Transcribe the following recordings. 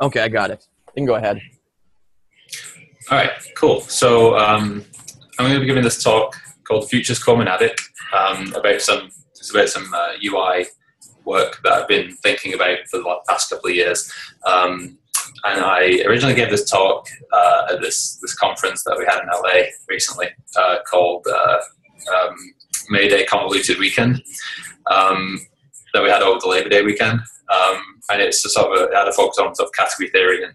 Okay, I got it. You can go ahead. All right, cool. So I'm going to be giving this talk called Futures Comonadic about some UI work that I've been thinking about for the past couple of years. And I originally gave this talk at this conference that we had in LA recently called Day Convoluted Weekend that we had over the Labor Day weekend. And it's a sort of had a focus on sort of category theory and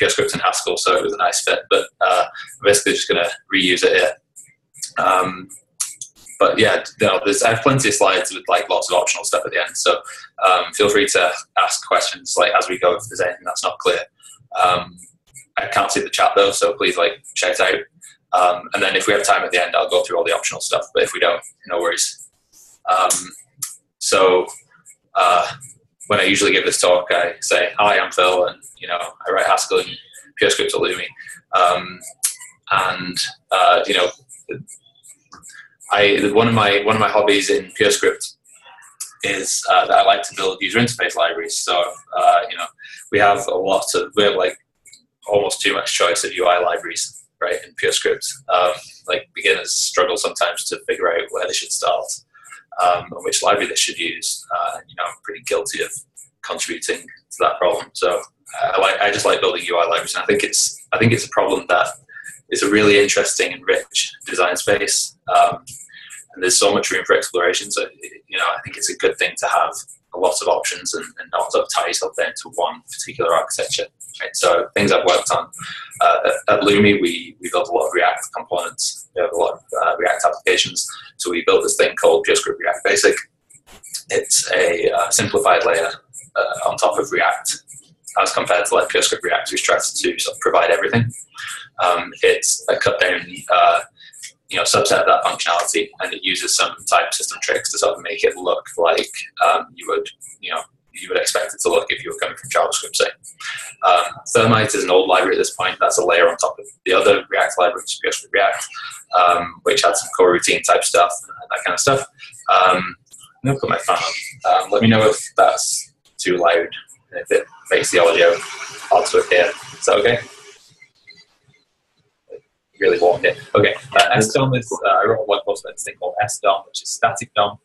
PureScript and Haskell, so it was a nice fit. But I'm basically just going to reuse it here. But yeah, I have plenty of slides with like lots of optional stuff at the end. So feel free to ask questions like as we go if there's anything that's not clear. I can't see the chat though, so please like shout out. And then if we have time at the end, I'll go through all the optional stuff. But if we don't, no worries. When I usually give this talk, I say, "Hi, I'm Phil, and I write Haskell and PureScript at Lumi." One of my hobbies in PureScript is that I like to build user interface libraries. So we have like almost too much choice of UI libraries, right? In PureScript, like beginners struggle sometimes to figure out where they should start and which library they should use. I'm pretty guilty of contributing to that problem. So I just like building UI libraries, and I think it's a problem that is a really interesting and rich design space. And there's so much room for exploration. So, I think it's a good thing to have a lot of options and not sort of tie yourself down to one particular architecture. Right? So things I've worked on. At Lumi, we built a lot of React components. We have a lot of React applications. So we built this thing called PureScript React Basic. It's a simplified layer on top of React as compared to like PureScript React, which tries to sort of provide everything. It's a cut down subset of that functionality, and it uses some type system tricks to sort of make it look like you would expect it to look if you were coming from JavaScript, say. Thermite is an old library at this point. That's a layer on top of the other React library, which is PureScript React, which had some coroutine type stuff and that kind of stuff. I'm going to put my fan on. Let me know if that's too loud and if it makes the audio hard to appear. Is that okay? Really warmed it. Okay, SDOM is, I wrote a blog post about this thing called SDOM, which is static DOM,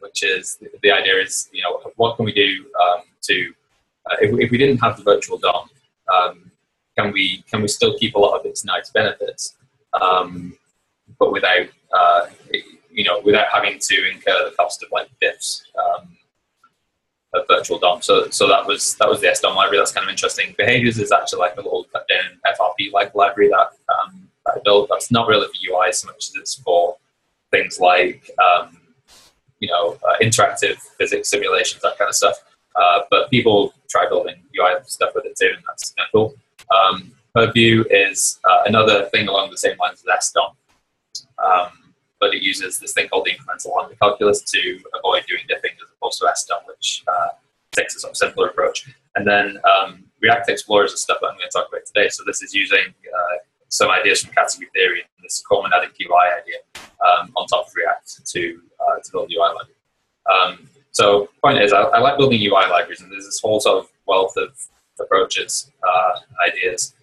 which is, the idea is, what can we do if we didn't have the virtual DOM, can we still keep a lot of its nice benefits, but without, without having to incur the cost of like diffs of virtual DOM. So that was the SDOM library. That's kind of interesting. Behaviors is actually like a little cut down FRP-like library that I built. That's not really for UI so much as it's for things like interactive physics simulations, that kind of stuff. But people try building UI stuff with it too, and that's kind of cool. Purview is another thing along the same lines as SDOM, but it uses this thing called the incremental lambda calculus to avoid doing diffing as opposed to SDOM, which takes a sort of simpler approach. And then React Explorers is stuff that I'm going to talk about today. So this is using some ideas from category theory and this Comonadic UI idea on top of React to build UI library. So point is, I like building UI libraries, and there's this whole sort of wealth of approaches, ideas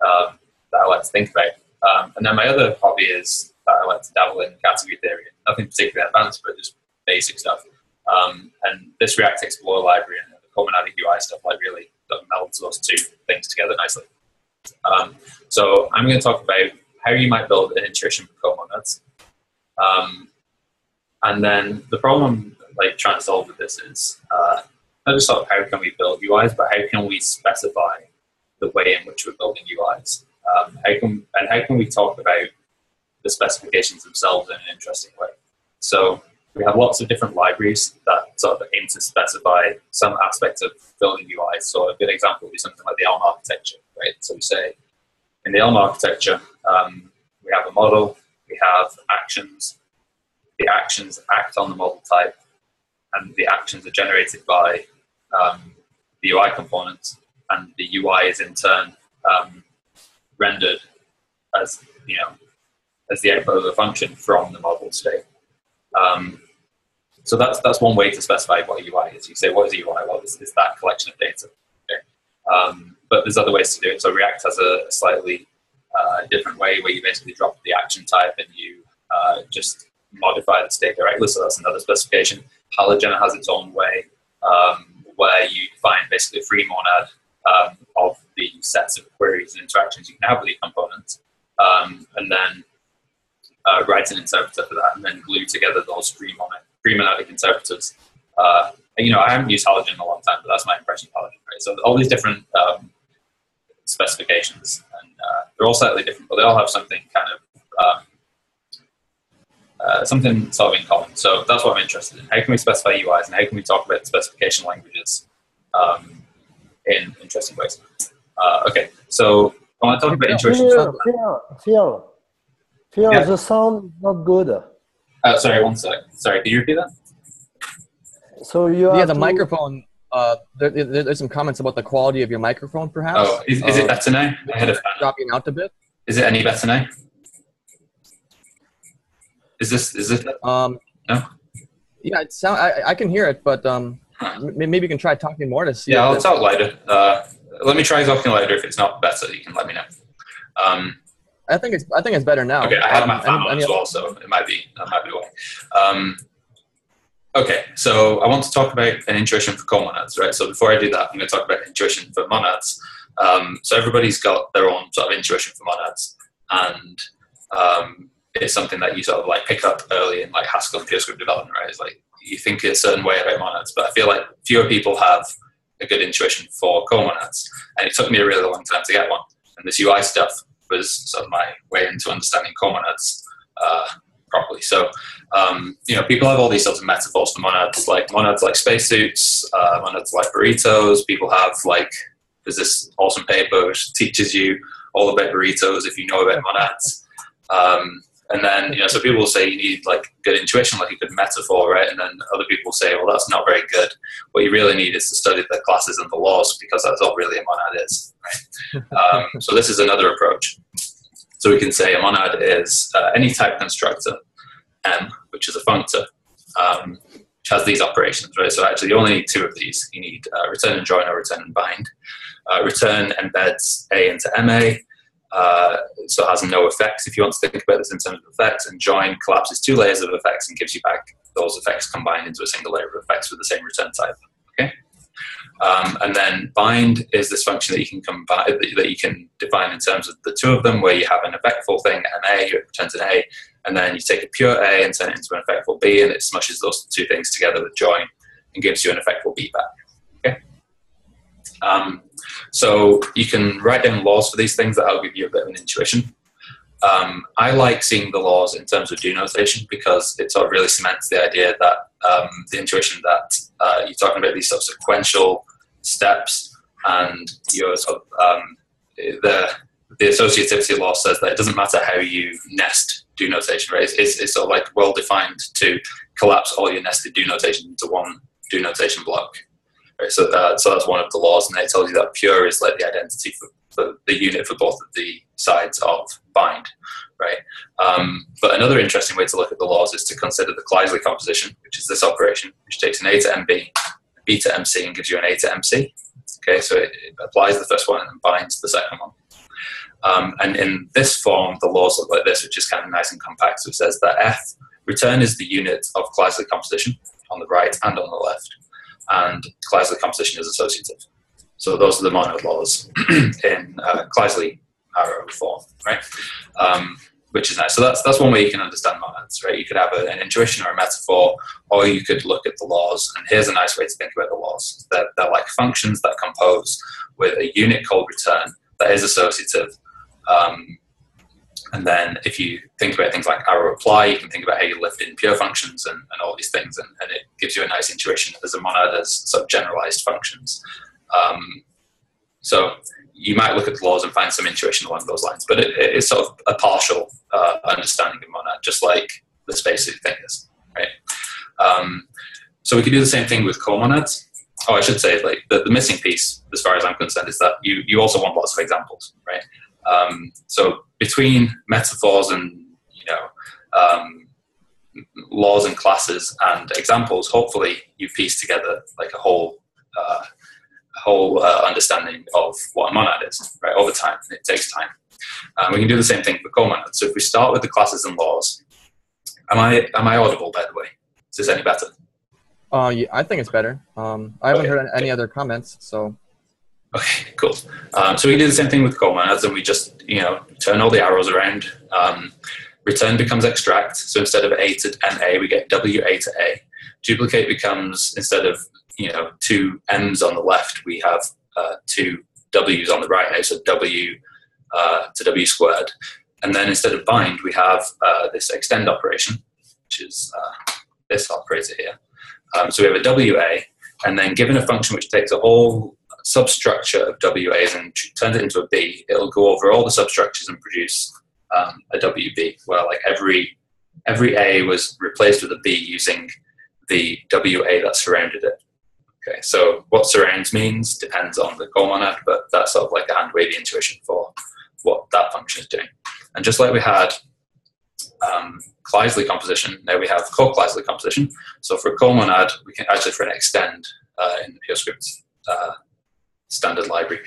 that I like to think about. And then my other hobby is I like to dabble in category theory. Nothing particularly advanced, but just basic stuff. And this React Explorer library and the Comonadic UI stuff like really melds those two things together nicely. So I'm going to talk about how you might build an intuition for Comonads. And then the problem I'm trying to solve with this is not just sort of how can we build UIs, but how can we specify the way in which we're building UIs? How can we talk about the specifications themselves in an interesting way? So we have lots of different libraries that sort of aim to specify some aspects of building UI. So a good example would be something like the Elm architecture, right? So we say in the Elm architecture, we have a model, we have actions. The actions act on the model type, and the actions are generated by the UI components, and the UI is in turn rendered as as the output of the function from the model state. So that's one way to specify what a UI is. You say, what is a UI? Well, it's that collection of data. Okay. But there's other ways to do it. So React has a slightly different way where you basically drop the action type and you just modify the state directly. So that's another specification. Halogen has its own way where you define basically a free monad of the sets of queries and interactions you can have with your components, and then write an interpreter for that, and then glue together those free monadic interpreters. And, you know, I haven't used Halogen in a long time, but that's my impression of Halogen, right? So all these different specifications, and they're all slightly different, but they all have something kind of something sort of in common. So that's what I'm interested in. How can we specify UIs, and how can we talk about specification languages in interesting ways? Okay, so I want to talk about iterations. Phil, yeah. The sound is not good. Sorry, one sec. Sorry, can you repeat that? So you have the microphone. There's some comments about the quality of your microphone, perhaps. Oh, is it better now? I had a fan dropping out a bit. Is it any better now? Is it? No. Yeah, it sound. I can hear it, but maybe you can try talking more to see. Yeah, I'll talk later. Let me try talking later. If it's not better, you can let me know. I think it's better now. Okay, I have my fan on as well, so that might be why. Okay, so I want to talk about an intuition for comonads, right? So before I do that, I'm going to talk about intuition for monads. So everybody's got their own sort of intuition for monads, and it's something that you sort of like pick up early in like Haskell and PureScript development, right? It's like you think a certain way about monads, but I feel like fewer people have a good intuition for comonads, and it took me a really long time to get one. And this UI stuff was sort of my way into understanding comonads properly. So, you know, people have all these sorts of metaphors for monads like spacesuits, monads like burritos. People have like, there's this awesome paper which teaches you all about burritos if you know about monads. And then, you know, so people will say you need like good intuition, like a good metaphor, right? And then other people say, well, that's not very good. What you really need is to study the classes and the laws, because that's what really a monad is, right? So this is another approach. So we can say a monad is any type constructor, M, which is a functor, which has these operations, right? So actually you only need two of these. You need return and join or return and bind. Return embeds A into MA. So it has no effects, if you want to think about this in terms of effects, and join collapses two layers of effects and gives you back those effects combined into a single layer of effects with the same return type. Okay, and then bind is this function that you can combine, that you can define in terms of the two of them, where you have an effectful thing, an A, it returns an A, and then you take a pure A and turn it into an effectful B, and it smushes those two things together with join and gives you an effectful B back. Okay. So you can write down laws for these things that will give you a bit of an intuition. I like seeing the laws in terms of do notation, because it sort of really cements the idea that the intuition that you're talking about these sort of sequential steps, and your sort of, the associativity law says that it doesn't matter how you nest do notation, right? It's sort of like well defined to collapse all your nested do notation into one do notation block. Right, so that's one of the laws, and it tells you that pure is like the identity for the unit for both of the sides of bind, right? But another interesting way to look at the laws is to consider the Kleisli composition, which is this operation, which takes an A to MB, B to MC, and gives you an A to MC. Okay, so it applies the first one and then binds the second one. And in this form, the laws look like this, which is kind of nice and compact. So it says that F, return is the unit of Kleisli composition on the right and on the left, and Kleisli composition is associative. So those are the monad laws in Kleisli arrow form, right? Which is nice. So that's one way you can understand monads, right? You could have an intuition or a metaphor, or you could look at the laws, and here's a nice way to think about the laws. They're like functions that compose with a unit called return that is associative. And then if you think about things like arrow apply, you can think about how you lift in pure functions and all these things, and it gives you a nice intuition as a monad as sort of generalized functions. So you might look at the laws and find some intuition along those lines, but it's sort of a partial understanding of monad, just like the spacesuit thing is, right? So we can do the same thing with comonads. Oh, I should say, like the missing piece, as far as I'm concerned, is that you also want lots of examples, right? So between metaphors and, you know, laws and classes and examples, hopefully you piece together like a whole understanding of what a monad is, right, over time, and it takes time. We can do the same thing for comonads. So if we start with the classes and laws, am I audible, by the way? Is this any better? Yeah, I think it's better. I haven't heard any other comments, so. Okay, cool. So we do the same thing with comonads, and we just, turn all the arrows around. Return becomes extract, so instead of A to NA, we get WA to A. Duplicate becomes, instead of, two M's on the left, we have two W's on the right, so W to W squared. And then instead of bind, we have this extend operation, which is this operator here. So we have a WA, and then given a function which takes a whole substructure of WAs and turns it into a B, it'll go over all the substructures and produce a WB, where like every A was replaced with a B using the WA that surrounded it. Okay, so what surrounds means depends on the comonad, but that's sort of like a hand-wavy intuition for what that function is doing. And just like we had Kleisli composition, now we have co-Kleisli composition. So for a comonad, we can actually, for an extend in the PureScript standard library,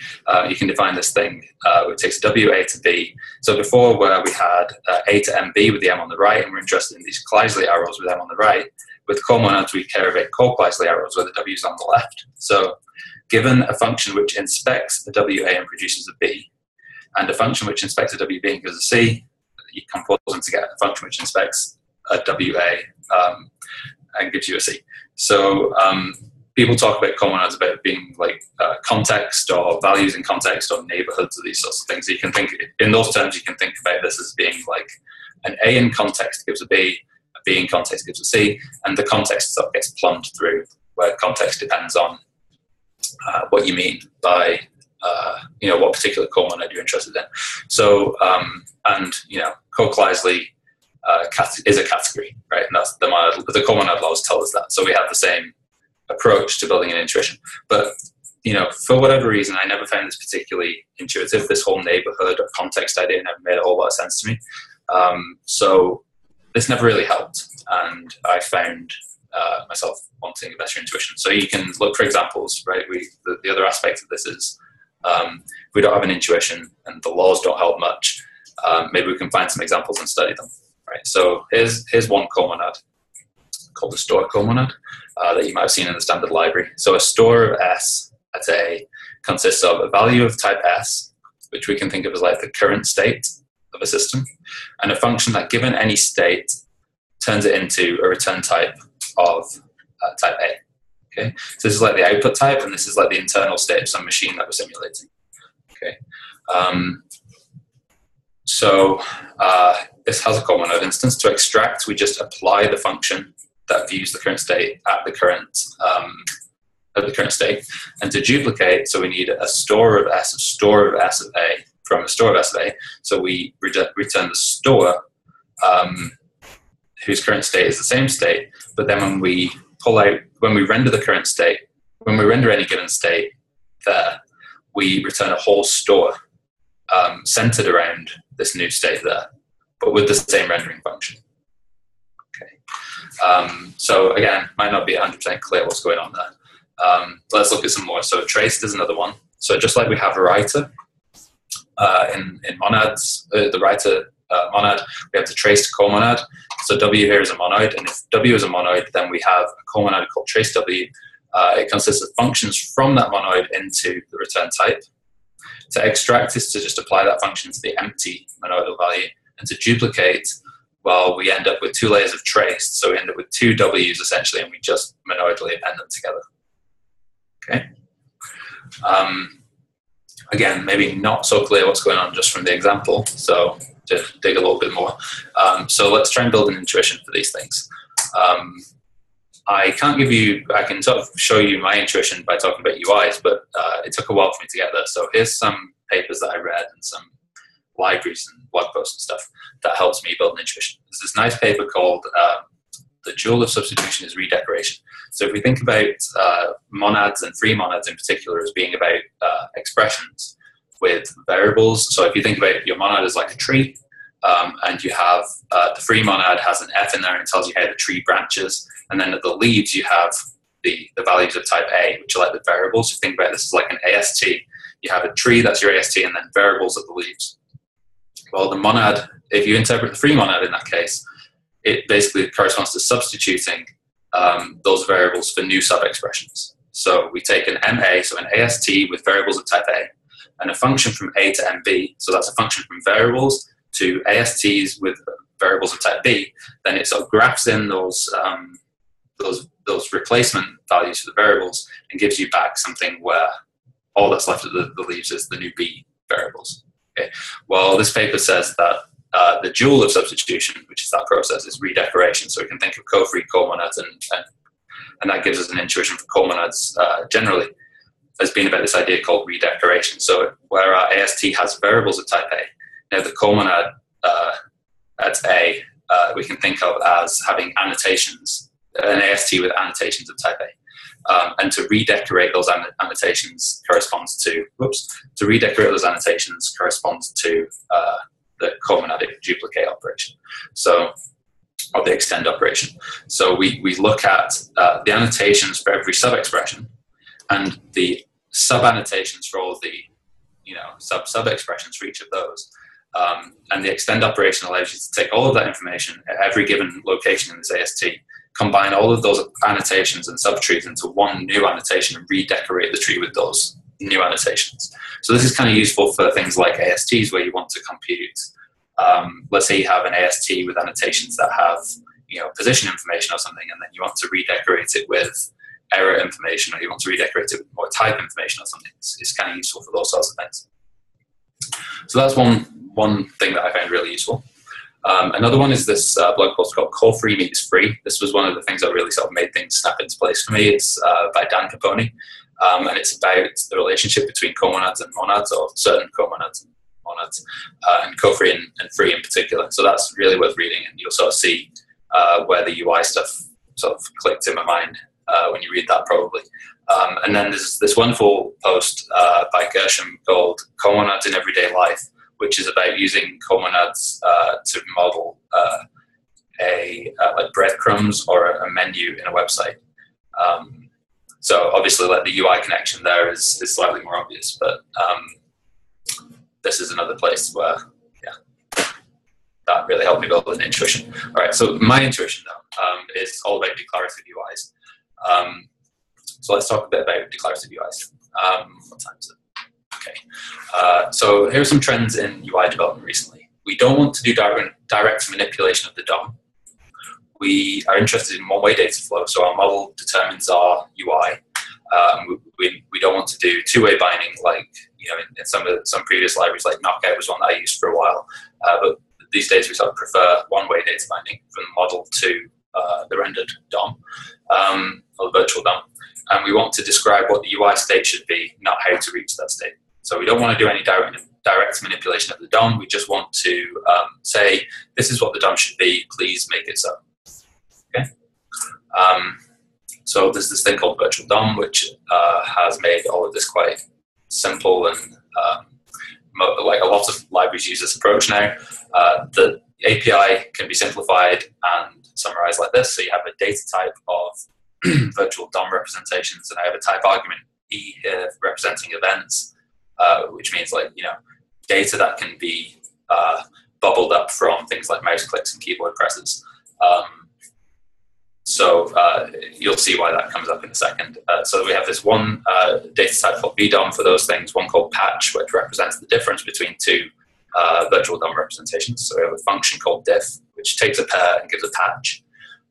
you can define this thing which takes WA to B. So before, where we had A to MB with the M on the right, and we're interested in these Kleisli arrows with M on the right, with comonads, we care about co-Kleisli arrows where the W is on the left. So given a function which inspects a WA and produces a B, and a function which inspects a WB and gives a C, you compose them to get a function which inspects a WA and gives you a C. So people talk about comonads about being like context or values in context or neighborhoods or these sorts of things. So you can think, in those terms, you can think about this as being like an A in context gives a B, a B in context gives a C, and the context stuff gets plumbed through, where context depends on what you mean by what particular comonad you're interested in. So, co-Kleisli is a category, right? And that's the comonad laws tell us that. So we have the same approach to building an intuition. But, for whatever reason, I never found this particularly intuitive, this whole neighborhood or context idea never made a whole lot of sense to me. So this never really helped. And I found myself wanting a better intuition. So you can look for examples, right? The other aspect of this is, if we don't have an intuition and the laws don't help much, maybe we can find some examples and study them, right? So here's one comonad called the store comonad that you might have seen in the standard library. So a store of S at A consists of a value of type S, which we can think of as like the current state of a system, and a function that given any state turns it into a return type of type A. Okay, so this is like the output type, and this is like the internal state of some machine that we're simulating. Okay, this has a comonad instance. To extract, we just apply the function that views the current state at the current state, and to duplicate, so we need a store of S of A. So we return the store whose current state is the same state, but then when we pull out, when we render the current state, when we render any given state there, we return a whole store centered around this new state there, but with the same rendering function. Okay. So again, might not be 100% clear what's going on there. Let's look at some more. So traced is another one. So just like we have a writer in monads, the writer monad, we have the traced comonad. So W here is a monoid, and if W is a monoid, then we have a comonad called trace W. It consists of functions from that monoid into the return type. To extract is to just apply that function to the empty monoidal value, and to duplicate, well, we end up with two layers of traced, so we end up with two W's essentially, and we just monoidally append them together. Okay. Again, maybe not so clear what's going on just from the example, so to dig a little bit more. So let's try and build an intuition for these things. I can sort of show you my intuition by talking about UIs, but it took a while for me to get there. So here's some papers that I read and some libraries and blog posts and stuff that helps me build an intuition. There's this nice paper called The Jewel of Substitution is Redecoration. So if we think about monads and free monads in particular as being about expressions with variables. So if you think about your monad as like a tree, and you have the free monad has an f in there and tells you how the tree branches, and then at the leaves you have the values of type A, which are like the variables. So think about this as like an AST. You have a tree, that's your AST, and then variables at the leaves. Well, the monad, if you interpret the free monad in that case, it basically corresponds to substituting those variables for new sub-expressions. So we take an MA, so an AST with variables of type A, and a function from A to MB, so that's a function from variables to ASTs with variables of type B. Then it sort of graphs in those replacement values for the variables and gives you back something where all that's left of the leaves is the new B variables. Okay. Well, this paper says that the dual of substitution, which is that process, is redecoration. So we can think of Cofree, Comonads, and that gives us an intuition for Comonads generally. There's been about this idea called redecoration. So where our AST has variables of type A, now the Comonad at A we can think of as having annotations, an AST with annotations of type A. And to redecorate those annotations corresponds to, the comonadic duplicate operation, so, or the extend operation. So we look at the annotations for every sub-expression and the sub-annotations for all the, you know, sub-expressions for each of those. And the extend operation allows you to take all of that information at every given location in this AST, combine all of those annotations and subtrees into one new annotation and redecorate the tree with those new annotations. So this is kind of useful for things like ASTs where you want to compute. Let's say you have an AST with annotations that have, you know, position information or something, and then you want to redecorate it with error information, or you want to redecorate it with more type information or something. It's kind of useful for those sorts of things. So that's one thing that I found really useful. Another one is this blog post called Cofree Meets Free. This was one of the things that really sort of made things snap into place for me. It's by Dan Capone, and it's about the relationship between comonads and monads, or certain comonads and monads, and Cofree and free in particular. So that's really worth reading, and you'll sort of see where the UI stuff sort of clicked in my mind when you read that probably. And then there's this wonderful post by Gershom called Comonads in Everyday Life, which is about using comonads to model like breadcrumbs or a menu in a website. So obviously, like, the UI connection there is slightly more obvious, but this is another place where, yeah, that really helped me build an intuition. All right, so my intuition now is all about declarative UIs. So let's talk a bit about declarative UIs. What time is it? Okay, so here are some trends in UI development recently. We don't want to do direct manipulation of the DOM. We are interested in one-way data flow, so our model determines our UI. We don't want to do two-way binding, like, you know, in some previous libraries, like Knockout was one that I used for a while. But these days we sort of prefer one-way data binding from the model to the rendered DOM, or the virtual DOM. And we want to describe what the UI state should be, not how to reach that state. So we don't want to do any direct manipulation of the DOM. We just want to say, this is what the DOM should be, please make it so. Okay? So there's this thing called Virtual DOM, which has made all of this quite simple, and like a lot of libraries use this approach now. The API can be simplified and summarized like this. So you have a data type of virtual DOM representations, and I have a type argument E here representing events, which means, like, you know, data that can be bubbled up from things like mouse clicks and keyboard presses. You'll see why that comes up in a second. So we have this one data type called VDOM for those things, one called patch, which represents the difference between two virtual DOM representations. So we have a function called diff, which takes a pair and gives a patch.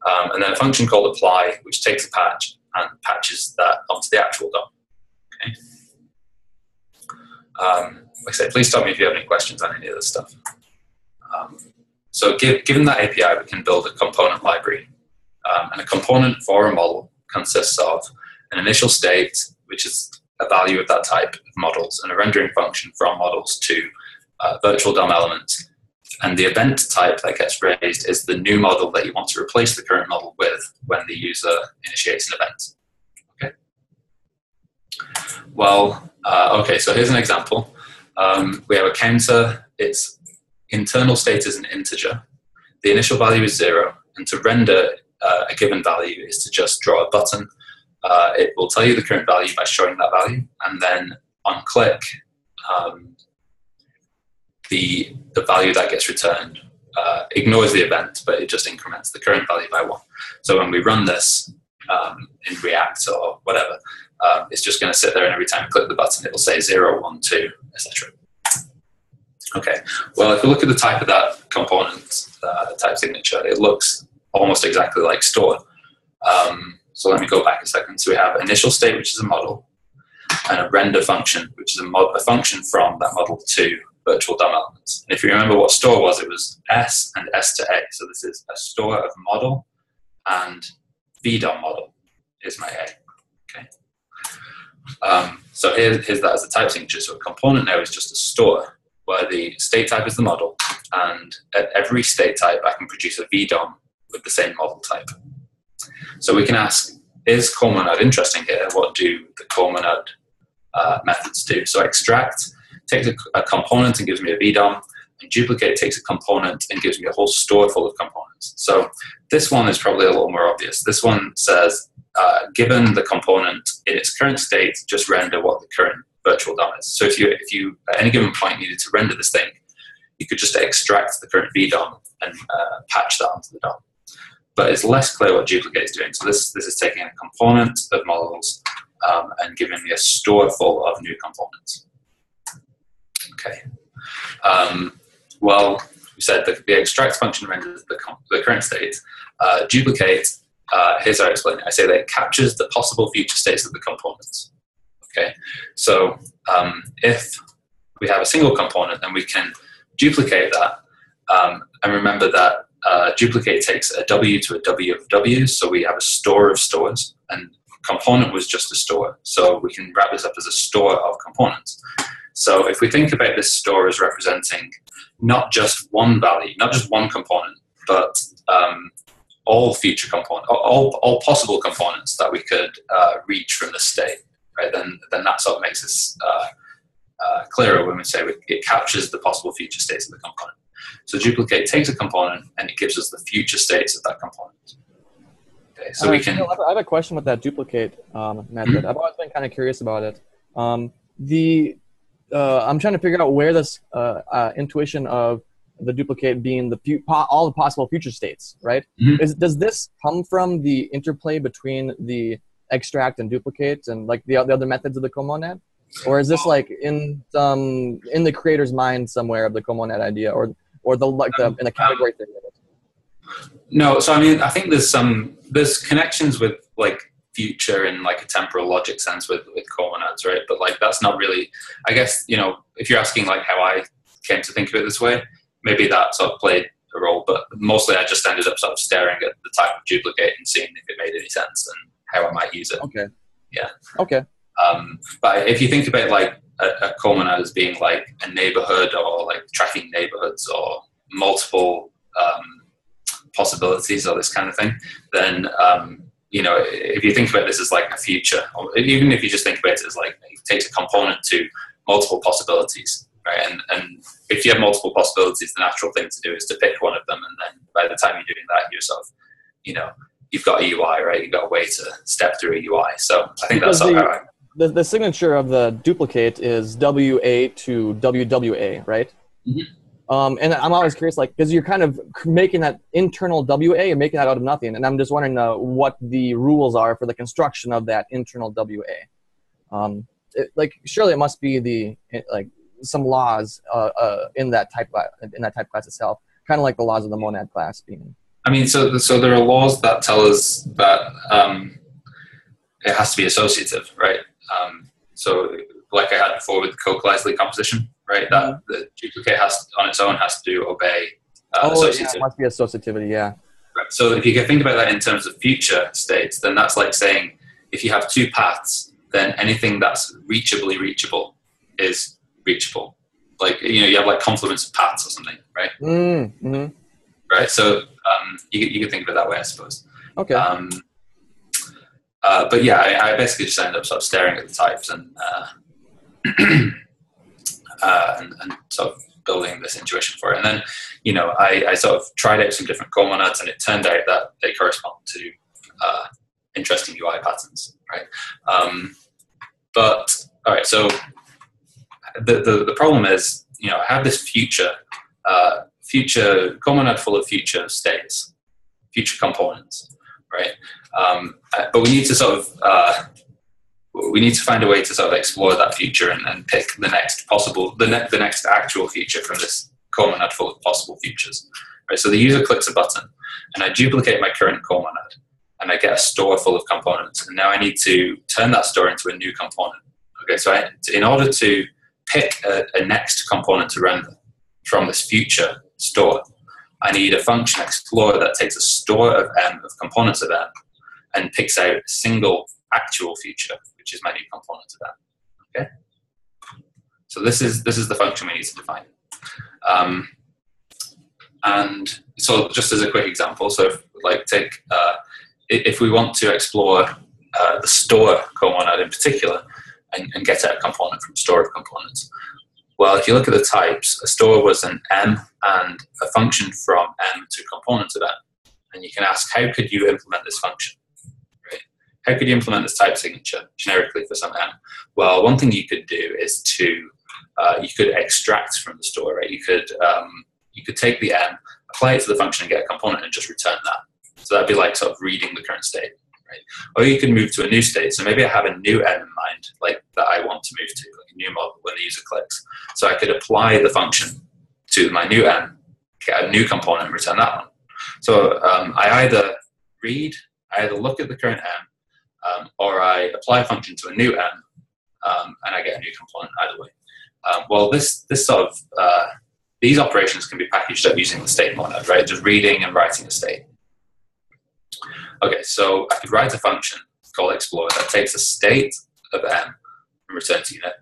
And then a function called apply, which takes a patch and patches that onto the actual DOM. Okay. Like I say, please tell me if you have any questions on any of this stuff. So given that API, we can build a component library. And a component for a model consists of an initial state, which is a value of that type of models, and a rendering function from models to virtual DOM elements. And the event type that gets raised is the new model that you want to replace the current model with when the user initiates an event. Okay. Well, okay, so here's an example. We have a counter. It's internal state is an integer, the initial value is 0, and to render a given value is to just draw a button. It will tell you the current value by showing that value, and then on click, the value that gets returned ignores the event, but it just increments the current value by 1. So when we run this in React or whatever, it's just going to sit there, and every time you click the button, it will say 0, 1, 2, etc. Okay, well, if you look at the type of that component, type signature, it looks almost exactly like store. So let me go back a second. So we have initial state, which is a model, and a render function, which is a function from that model to virtual DOM elements. And if you remember what store was, it was S and S to A. So this is a store of model, and VDOM model is my A. Okay. So here's that as a type signature. So a component now is just a store, where the state type is the model, and at every state type I can produce a VDOM with the same model type. So we can ask, is Comonad interesting here? What do the Comonad methods do? So extract takes a component and gives me a VDOM, and duplicate takes a component and gives me a whole store full of components. So this one is probably a little more obvious. This one says, given the component in its current state, just render what the current virtual DOM is. So if you at any given point needed to render this thing, you could just extract the current VDOM and patch that onto the DOM. But it's less clear what duplicate is doing. So this is taking a component of models and giving me a store full of new components. Okay. Well, we said that the extract function renders the current state. Duplicate, here's how I explain it. I say that it captures the possible future states of the components. Okay, so if we have a single component, then we can duplicate that. And remember that duplicate takes a W to a W of W, so we have a store of stores, and component was just a store. So we can wrap this up as a store of components. So if we think about this store as representing not just one value, not just one component, but all future components, all possible components that we could reach from the state. Right, then that sort of makes us clearer when we say it captures the possible future states of the component. So duplicate takes a component and it gives us the future states of that component. Okay, so we can. You know, I have a question with that duplicate method. Mm-hmm. I've always been kind of curious about it. I'm trying to figure out where this intuition of the duplicate being all the possible future states, right? Mm-hmm. Does this come from the interplay between the extract and duplicate and like the other methods of the Comonad, or is this like in the creator's mind somewhere of the Comonad idea, or the like in the category thing? No, so I mean I think there's connections with like future in like a temporal logic sense with Comonads, right? But like that's not really, I guess, you know, if you're asking like how I came to think of it this way, maybe that sort of played a role. But mostly I just ended up sort of staring at the type of duplicate and seeing if it made any sense and how I might use it. Okay. Yeah. Okay. But if you think about like a Comonad as being like a neighborhood or like tracking neighborhoods or multiple possibilities or this kind of thing, then you know, if you think about this as like a future, or even if you just think about it as like it takes a component to multiple possibilities, right? And if you have multiple possibilities, the natural thing to do is to pick one of them, and then by the time you're doing that, you're sort of, you know, you've got a UI, right? You've got a way to step through a UI. So I think that's all right. The signature of the duplicate is WA to WWA, right? Mm-hmm. And I'm always curious, like, because you're kind of making that internal WA and making that out of nothing. And I'm just wondering what the rules are for the construction of that internal WA. Like, surely it must be some laws in that type class itself, kind of like the laws of the Monad class being. I mean, so there are laws that tell us that it has to be associative, right? So, like I had before with the Kleisli composition, right? That the duplicate on its own has to obey associativity. It must be associativity, yeah. Right. So, if you can think about that in terms of future states, then that's like saying if you have two paths, then anything that's reachably reachable is reachable. Like, you know, you have like confluence of paths or something, right? Mm-hmm. Right, so you can think of it that way, I suppose. Okay. But yeah, I basically just ended up sort of staring at the types and sort of building this intuition for it. And then, you know, I sort of tried out some different comonads, and it turned out that they correspond to interesting UI patterns, right? But all right, so the problem is, you know, I have this future comonad full of future states, future components, right? But we need to sort of we need to find a way to sort of explore that future and pick the next possible, the next actual future from this comonad full of possible futures, right? So the user clicks a button, and I duplicate my current comonad, and I get a store full of components. And now I need to turn that store into a new component. Okay, so in order to pick a next component to render from this future store, I need a function explorer that takes a store of M, of components of M, and picks out a single actual future, which is my new component of M. Okay, so this is the function we need to define. And so, just as a quick example, so if, like, take if we want to explore the store comonad in particular and get out a component from store of components, well, if you look at the types, a store was an M and a function from M to components of M. And you can ask, how could you implement this function? Right? How could you implement this type signature generically for some M? Well, one thing you could do is to, you could extract from the store, right? You could take the M, apply it to the function and get a component and just return that. So that'd be like sort of reading the current state, right? Or you can move to a new state. So maybe I have a new M in mind, like that I want to move to, like a new model when the user clicks. So I could apply the function to my new M, get a new component and return that one. So I either read, I either look at the current M, or I apply a function to a new M, and I get a new component either way. Well, this sort of, these operations can be packaged up using the state monad, right? Just reading and writing a state. Okay, so I could write a function called Explorer that takes a state of M and returns unit,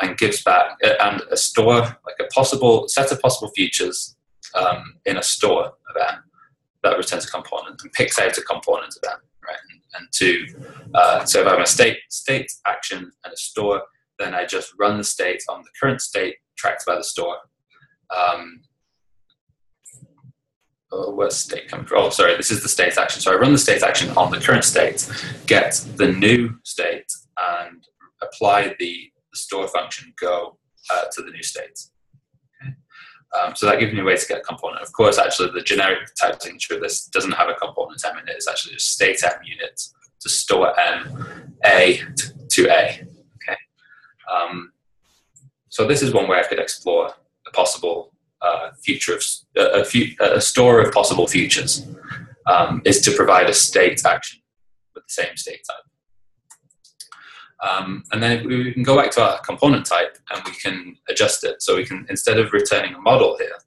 and gives back and a store, like a possible set of possible futures in a store of M that returns a component and picks out a component of M, right? And so if I have a state action and a store, then I just run the state on the current state tracked by the store. Where's state coming from? Oh, sorry, this is the state action. So I run the state action on the current state, get the new state, and apply the store function go to the new state. Okay. So that gives me a way to get a component. Of course, actually, the generic type signature of this doesn't have a component M in it. It's actually just state M unit to store M, A to A. Okay. So this is one way I could explore a possible future of a store of possible futures, is to provide a state action with the same state type, and then we can go back to our component type and we can adjust it. So we can, instead of returning a model here,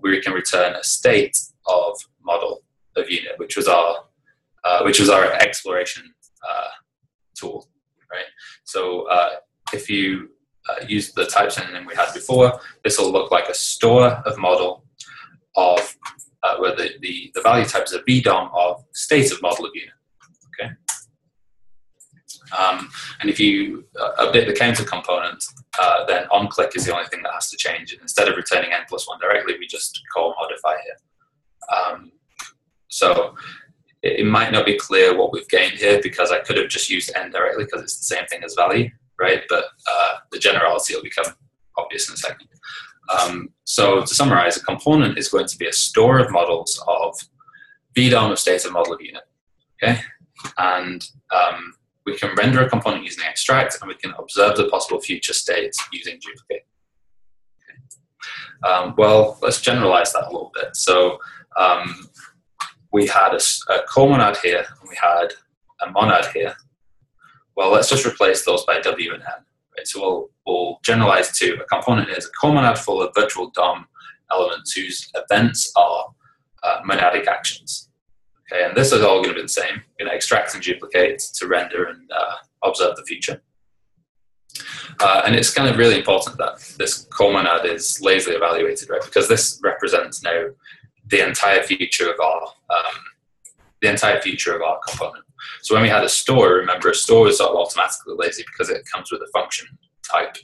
we can return a state of model of unit, which was our exploration tool, right? So if you use the type synonym we had before, this will look like a store of model of where the value type is a VDOM of state of model of unit. Okay. And if you update the counter component, then on click is the only thing that has to change. And instead of returning n+1 directly, we just call modify here. So it might not be clear what we've gained here, because I could have just used n directly because it's the same thing as value, right? But the generality will become obvious in a second. So to summarize, a component is going to be a store of models of VDOM of state of model of unit, okay? And we can render a component using extract, and we can observe the possible future states using duplicate. Okay. Well, let's generalize that a little bit. So we had a comonad here, and we had a monad here. Well, let's just replace those by W and N. Right? So we'll generalize to a component is a comonad full of virtual DOM elements whose events are monadic actions. Okay, and this is all going to be the same. We're going to extract and duplicate to render and observe the future. And it's kind of really important that this comonad is lazily evaluated, right? Because this represents now the entire future of our component. So when we had a store, remember, a store is sort of automatically lazy because it comes with a function type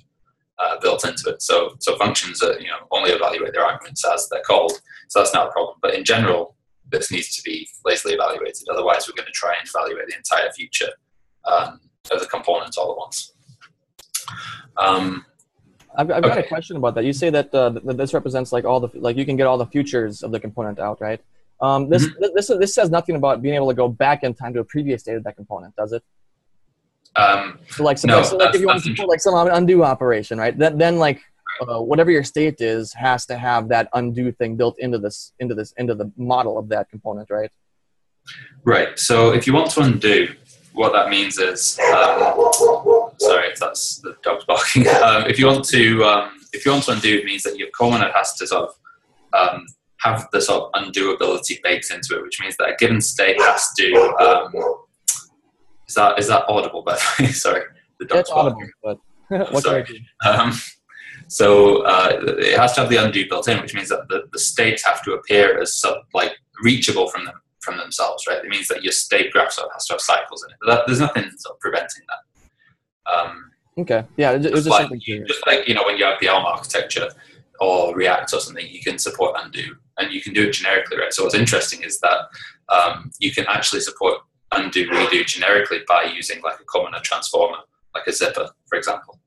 built into it. So functions that, only evaluate their arguments as they're called. So that's not a problem. But in general, this needs to be lazily evaluated. Otherwise, we're going to try and evaluate the entire future of the component all at once. I've got a question about that. You say that this represents like you can get all the futures of the component out, right? This says nothing about being able to go back in time to a previous state of that component, does it? So if you want to put some undo operation, right? Then whatever your state is has to have that undo thing built into the model of that component, right? Right. So if you want to undo, what that means is, sorry if that's the dog's barking. If you want to undo, it means that your Comonad has to sort of have the sort of undoability baked into it, which means that a given state has to. Is that audible, by the way? Sorry, the dog's barking. Audible, but what sorry. It has to have the undo built in, which means that the states have to appear as reachable from themselves, right? It means that your state graph sort of has to have cycles in it. But there's nothing sort of preventing that. Okay. Yeah. Just like when you have the Elm architecture or React or something, you can support undo, and you can do it generically, right? So what's interesting is that you can actually support undo redo generically by using like a Comonad transformer, like a zipper, for example.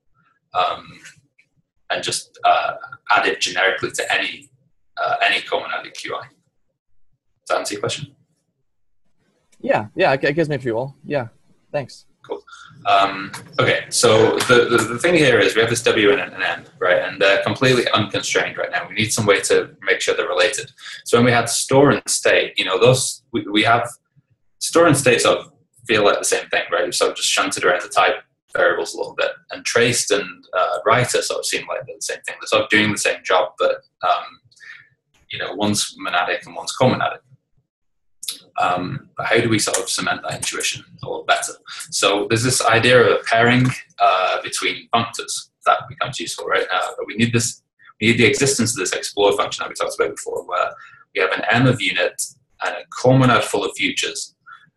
And just add it generically to any Comonad QI. Does that answer your question? Yeah, it gives me fuel. Yeah, thanks. Cool. Okay, so the thing here is we have this W and an N, right? And they're completely unconstrained right now. We need some way to make sure they're related. So when we had store and state, those we have store and state sort of feel like the same thing, right? We've sort of just shunted around the type variables a little bit, and traced and writer sort of seem like they're the same thing. They're sort of doing the same job, but one's monadic and one's comonadic. But how do we sort of cement that intuition a little better? So there's this idea of a pairing between functors that becomes useful, right? But we need the existence of this explore function that we talked about before, where we have an M of unit and a comonad full of futures,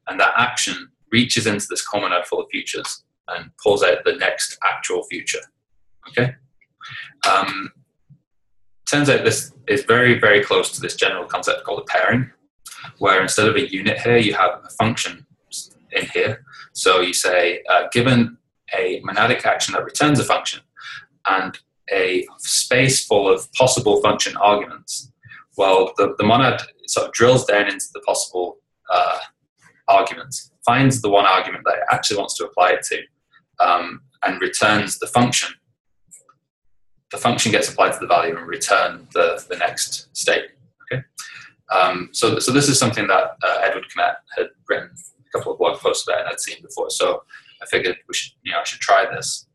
and that action reaches into this comonad full of futures and pulls out the next actual future. Okay. Turns out this is very, very close to this general concept called a pairing, where instead of a unit here, you have a function in here. So you say, given a monadic action that returns a function and a space full of possible function arguments, well, the monad sort of drills down into the possible arguments, finds the one argument that it actually wants to apply it to, and returns the function. The function gets applied to the value and return the next state. Okay. So this is something that Edward Kmett had written a couple of blog posts about and I'd seen before. So I figured I should try this,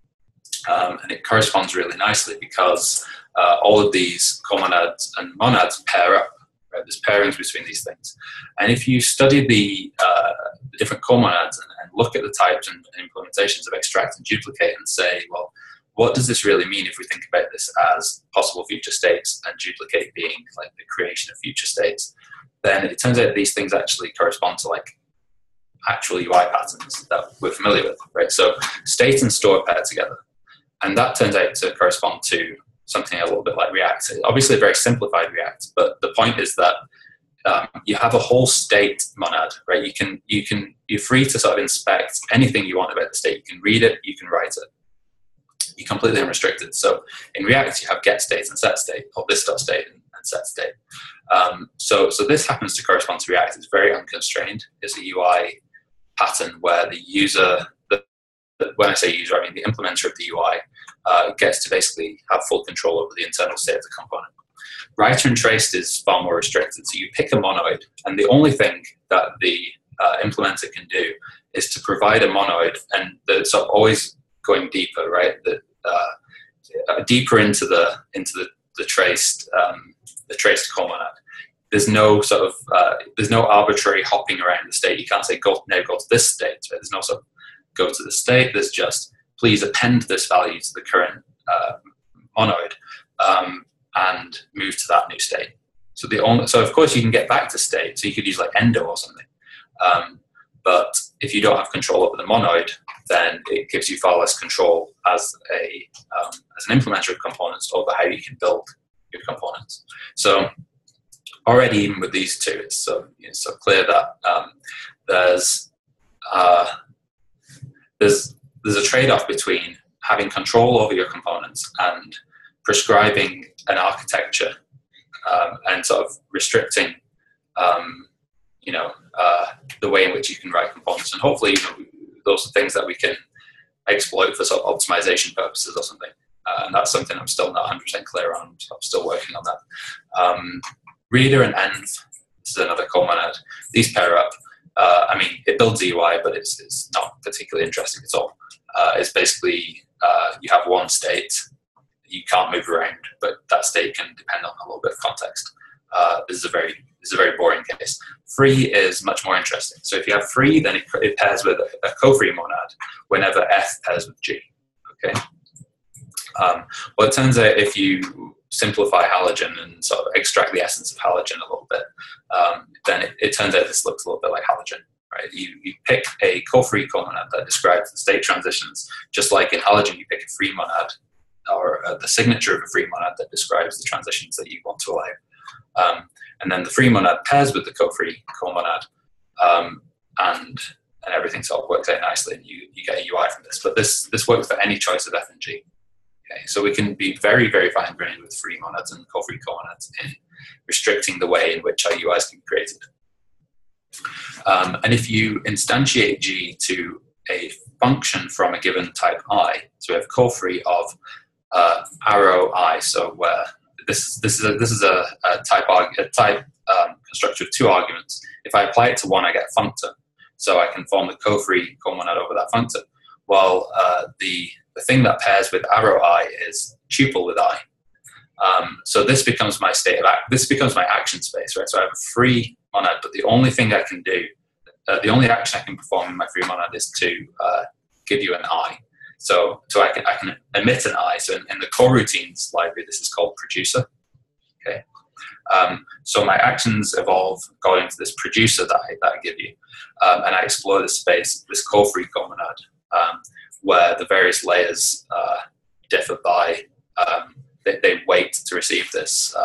and it corresponds really nicely because all of these comonads and monads pair up. Right? There's pairings between these things, and if you study the different comonads and look at the types and implementations of extract and duplicate, and say, well, what does this really mean if we think about this as possible future states and duplicate being like the creation of future states? Then it turns out these things actually correspond to like actual UI patterns that we're familiar with, right? So state and store pair together, and that turns out to correspond to something a little bit like React. Obviously a very simplified React, but the point is that you have a whole state monad, right? You're free to sort of inspect anything you want about the state. You can read it, you can write it. You're completely unrestricted. So in React, you have get state and set state, or this dot state and set state. So this happens to correspond to React. It's very unconstrained. It's a UI pattern where the user, when I say user, I mean the implementer of the UI, gets to basically have full control over the internal state of the component. Writer and traced is far more restricted. So you pick a monoid, and the only thing that the implementer can do is to provide a monoid, and that's sort of always going deeper, right? Deeper into the traced comonad. There's no sort of there's no arbitrary hopping around the state. You can't say go to this state. Right? There's no sort of go to the state. There's just please append this value to the current monoid and move to that new state. So of course you can get back to state. So you could use like endo or something, but if you don't have control over the monoid, then it gives you far less control as an implementer of components over how you can build your components. So already, even with these two, it's so, so clear that there's a trade-off between having control over your components and prescribing an architecture and sort of restricting, the way in which you can write components. And hopefully, those are things that we can exploit for sort of optimization purposes or something. And that's something I'm still not 100% clear on. So I'm still working on that. Reader and env, this is another comonad. These pair up. I mean, it builds UI, but it's not particularly interesting at all. It's basically you have one state. You can't move around, but that state can depend on a little bit of context. This is a very boring case. Free is much more interesting. So if you have free, then it pairs with a cofree monad whenever F pairs with G. Okay. Well, it turns out if you simplify halogen and sort of extract the essence of halogen a little bit, then it turns out this looks a little bit like halogen, right? You pick a cofree comonad that describes the state transitions, just like in halogen you pick a free monad or the signature of a free monad that describes the transitions that you want to allow. And then the free monad pairs with the cofree comonad, and everything sort of works out nicely, and you get a UI from this. But this works for any choice of F and G. Okay, so we can be very, very fine-grained with free monads and cofree comonads in restricting the way in which our UIs can be created. And if you instantiate G to a function from a given type I, so we have cofree of arrow I, so where this is a type constructor of two arguments. If I apply it to one, I get a functor, so I can form a cofree comonad over that functor. Well, the thing that pairs with arrow I is tuple with I. So this becomes my state of this becomes my action space, right? So I have a free monad, but the only thing I can do, the only action I can perform in my free monad is to give you an I. So I can emit an I. So in the coroutines library, this is called producer. Okay. So my actions evolve according to this producer that I give you, and I explore this space, this cofree comonad, where the various layers differ by they wait to receive this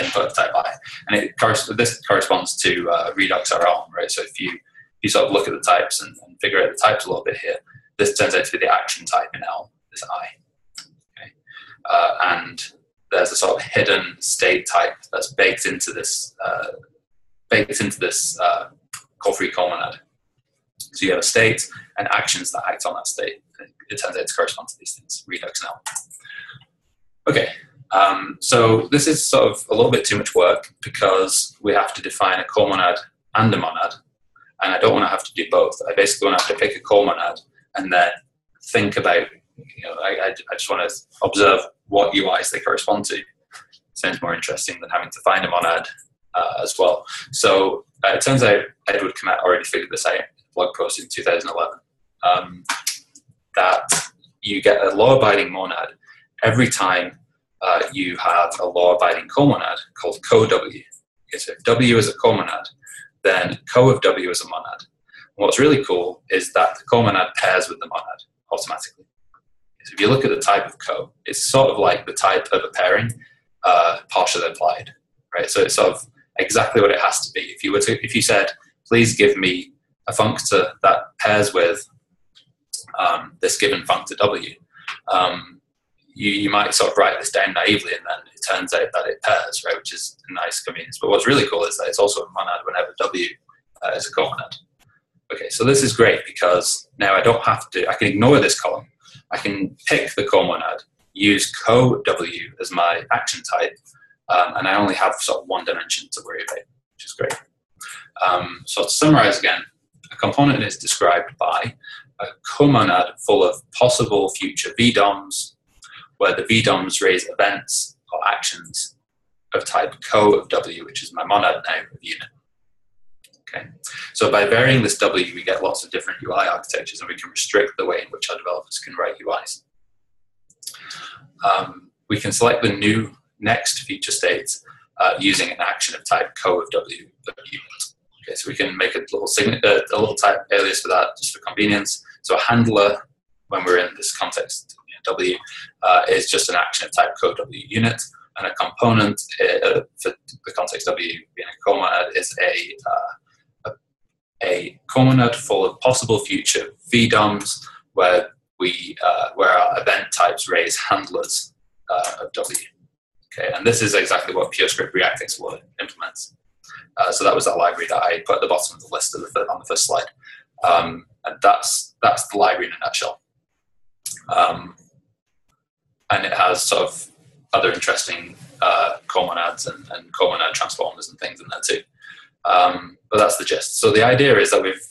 input type I, and this corresponds to Redux or Elm, right? So if you sort of look at the types and figure out the types a little bit here, this turns out to be the action type in Elm, this I. Okay, and there's a sort of hidden state type that's baked into this cofree comonad. So you have a state and actions that act on that state. It turns out to correspond to these things, Redux and Elm. Okay, so this is sort of a little bit too much work because we have to define a comonad and a monad, and I don't want to have to do both. I basically want to have to pick a comonad and then think about, I just want to observe what UIs they correspond to. Sounds more interesting than having to find a monad as well. So it turns out Edward Kmett already figured this out. Blog post in 2011, that you get a law-abiding monad every time you have a law-abiding comonad called co-W. Okay, so if W is a comonad, then co of W is a monad. And what's really cool is that the comonad pairs with the monad automatically. So if you look at the type of co, it's sort of like the type of a pairing, partially implied, right? So it's sort of exactly what it has to be. If you said, please give me a functor that pairs with this given functor W. You might sort of write this down naively, and then it turns out that it pairs, right? Which is a nice convenience. But what's really cool is that it's also a monad whenever W is a comonad. Okay, so this is great because now I don't have to. I can ignore this column. I can pick the comonad, use co W as my action type, and I only have sort of one dimension to worry about, which is great. So to summarize again. A component is described by a comonad full of possible future VDOMs, where the VDOMs raise events or actions of type co of W, which is my monad now of unit. Okay. So by varying this W, we get lots of different UI architectures, and we can restrict the way in which our developers can write UIs. We can select the new next feature state using an action of type co of W of unit. Okay, so we can make a little type alias for that, just for convenience. So a handler, when we're in this context, W, is just an action of type code W unit, and a component for the context W being a comonad is a comonad full of possible future VDOMs where our event types raise handlers of W. Okay, and this is exactly what PureScript React Explorer implements. So that was that library that I put at the bottom of the list of on the first slide. And that's the library in a nutshell. And it has sort of other interesting comonads and comonad transformers and things in there too. But that's the gist. So the idea is that we've,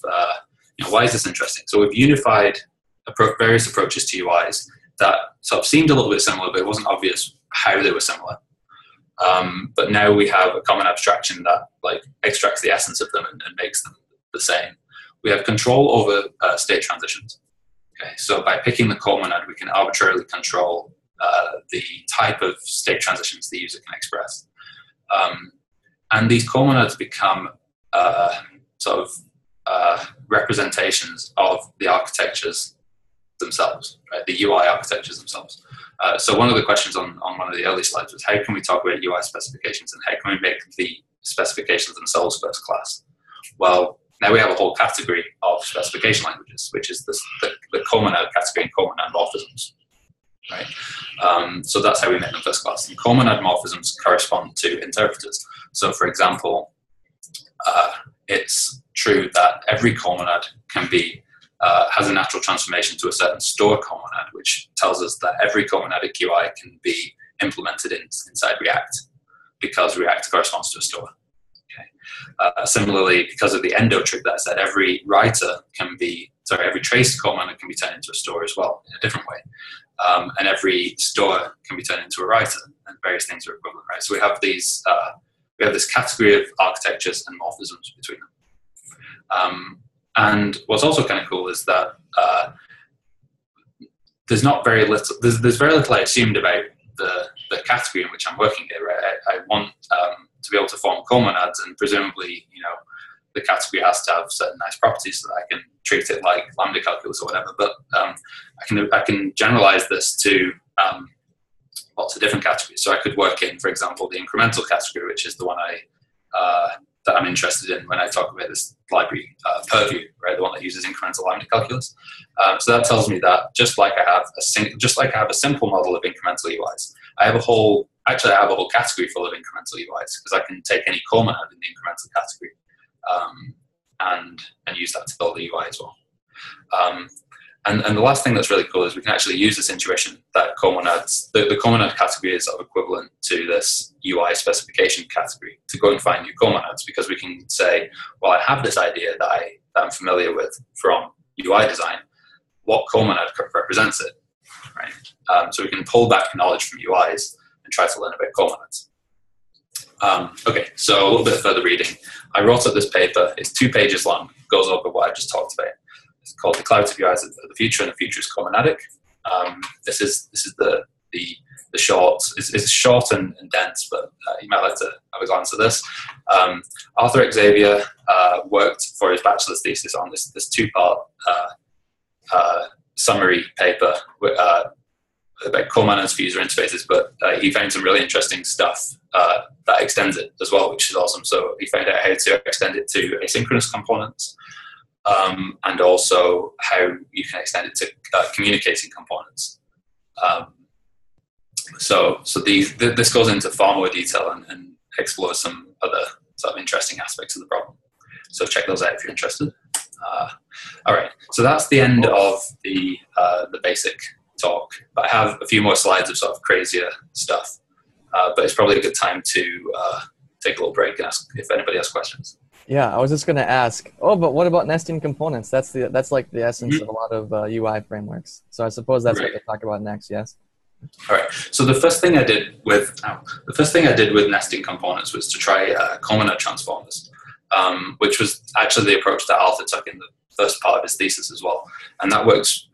why is this interesting? So we've unified various approaches to UIs that sort of seemed a little bit similar, but it wasn't obvious how they were similar. But now we have a common abstraction that like extracts the essence of them and makes them the same. We have control over state transitions. Okay, so by picking the comonad, we can arbitrarily control the type of state transitions the user can express. And these comonads become representations of the architectures themselves, right? The UI architectures themselves. So one of the questions on one of the early slides was how can we talk about UI specifications and how can we make the specifications themselves first class? Well, now we have a whole category of specification languages, which is this, the comonad category and comonad morphisms, right? So that's how we make them first class. And comonad morphisms correspond to interpreters. So for example, it's true that every comonad can be has a natural transformation to a certain store comonad, which tells us that every comonadic UI can be implemented inside React because React corresponds to a store. Okay. Similarly, because of the endo trick that I said, every writer can be, sorry, every trace comonad can be turned into a store as well in a different way. And every store can be turned into a writer, and various things are equivalent, right? So we have these, we have this category of architectures and morphisms between them. And what's also kind of cool is that there's very little I assumed about the category in which I'm working here, right? I want to be able to form comonads, and presumably, you know, the category has to have certain nice properties so that I can treat it like lambda calculus or whatever. But I can generalize this to lots of different categories. So I could work in, for example, the incremental category, which is the one that I'm interested in when I talk about this library, Purview, right? The one that uses incremental lambda calculus. So that tells me that just like I have a simple model of incremental UIs, I have a whole category full of incremental UIs because I can take any comonad in the incremental category and use that to build the UI as well. And the last thing that's really cool is we can actually use this intuition that comonads, the comonad category is equivalent to this UI specification category to go and find new comonads, because we can say, well, I have this idea that I'm familiar with from UI design. What comonad represents it, right? So we can pull back knowledge from UIs and try to learn about comonads. Okay, so a little bit further reading. I wrote up this paper. It's 2 pages long. It goes over what I just talked about. It's called Declarative UIs of the Future, and the Future is Comonadic. This is the short. It's short and dense, but you might like to have a glance at this. Arthur Xavier worked for his bachelor's thesis on this 2-part summary paper about comonads for user interfaces, but he found some really interesting stuff that extends it as well, which is awesome. So he found out how to extend it to asynchronous components. And also how you can extend it to communicating components. So this goes into far more detail and explores some other sort of interesting aspects of the problem. So check those out if you're interested. All right, so that's the end of the basic talk. But I have a few more slides of sort of crazier stuff, but it's probably a good time to take a little break and ask if anybody has questions. Yeah, I was just going to ask, oh, but what about nesting components? That's like the essence of a lot of UI frameworks. So I suppose that's what they talk about next, yes? All right. So the first thing I did with nesting components was to try comonad transformers, which was actually the approach that Arthur took in the first part of his thesis as well. And that works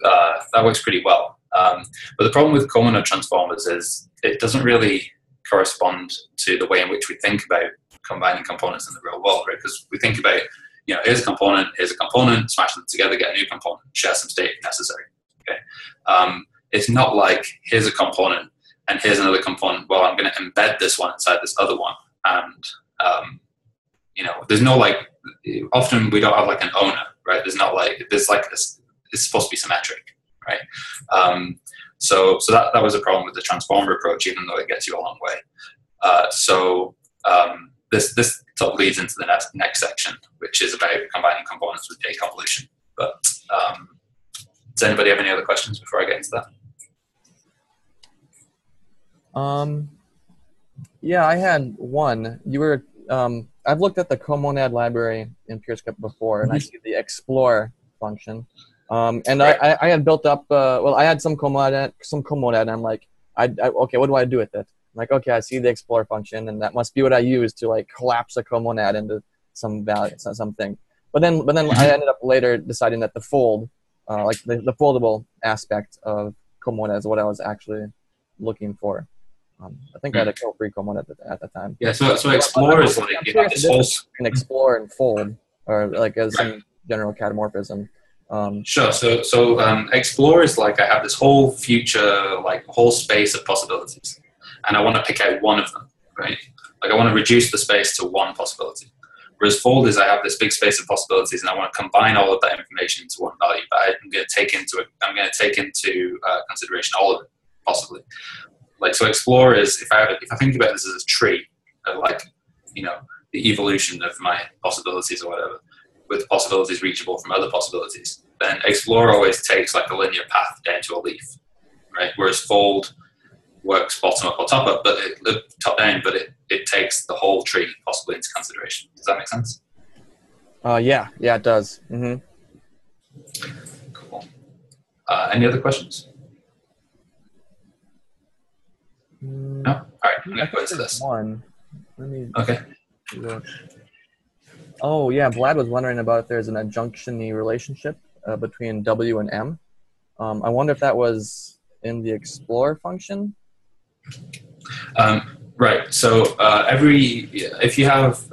pretty well. But the problem with comonad transformers is it doesn't really correspond to the way in which we think about combining components in the real world, right? Because we think about you know, here's a component, smash them together, get a new component, share some state if necessary. Okay, it's not like here's a component and here's another component. Well, I'm going to embed this one inside this other one, and you know, there's no like. Often we don't have like an owner, right? There's not like there's like this. It's supposed to be symmetric, right? So that was a problem with the transformer approach, even though it gets you a long way. This sort of leads into the next section, which is about combining components with day convolution. But does anybody have any other questions before I get into that? Yeah, I had one. You were I've looked at the Comonad library in PureScript before, and I see the explore function. And right. I had built up, well, I had some Comonad, and I'm like, okay, what do I do with it? I'm like, okay, I see the explore function, and that must be what I use to like collapse a Comonad into some value, something. But then I ended up later deciding that the fold, like the foldable aspect of Comonad is what I was actually looking for. I think I had a Cofree Comonad at the time. Yeah, so explore is like an explore and fold, or like as some general catamorphism. Sure. So explore is like I have this whole future, like whole space of possibilities, and I want to pick out one of them, right? Like I want to reduce the space to one possibility. Whereas fold is I have this big space of possibilities, and I want to combine all of that information into one value. But I'm going to take into consideration all of it, possibly. Like so, explore is if I think about this as a tree, like you know the evolution of my possibilities or whatever. With possibilities reachable from other possibilities, then explore always takes like a linear path down to a leaf, right? Whereas fold works bottom up or top up, but it takes the whole tree possibly into consideration. Does that make sense? Yeah, it does. Mm-hmm. Cool. Any other questions? No. All right, I'm gonna go into this one. Let me. Okay. Look. Oh, yeah, Vlad was wondering about if there's an adjunction-y relationship between W and M. I wonder if that was in the explore function? Right, so if you have,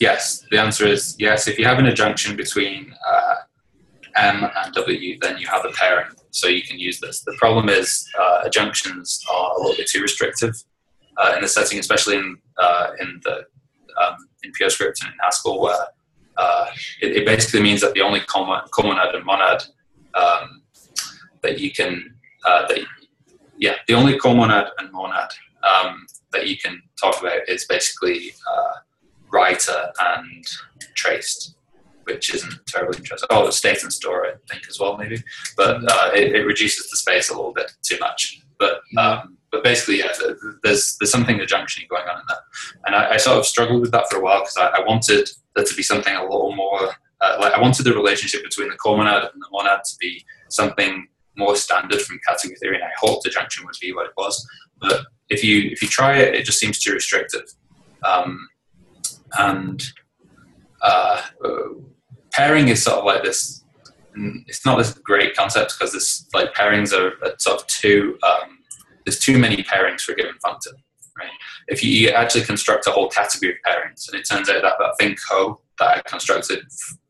yes, the answer is yes. If you have an adjunction between M and W, then you have a pairing, so you can use this. The problem is adjunctions are a little bit too restrictive in the setting, especially in PureScript and in Haskell, where it basically means that the only Comonad and Monad the only Comonad and Monad that you can talk about is basically writer and traced, which isn't terribly interesting. Oh, state and store, I think as well maybe, but it reduces the space a little bit too much. But basically, yeah, there's something adjunctioning going on in that, and I sort of struggled with that for a while because I wanted there to be something a little more like I wanted the relationship between the Comonad and the Monad to be something more standard from category theory, and I hoped adjunction would be what it was. But if you try it, it just seems too restrictive, and pairing is sort of like this. It's not this great concept because this like pairings are sort of too. There's too many pairings for a given functor, right? If you actually construct a whole category of pairings, and it turns out that thing co that I constructed,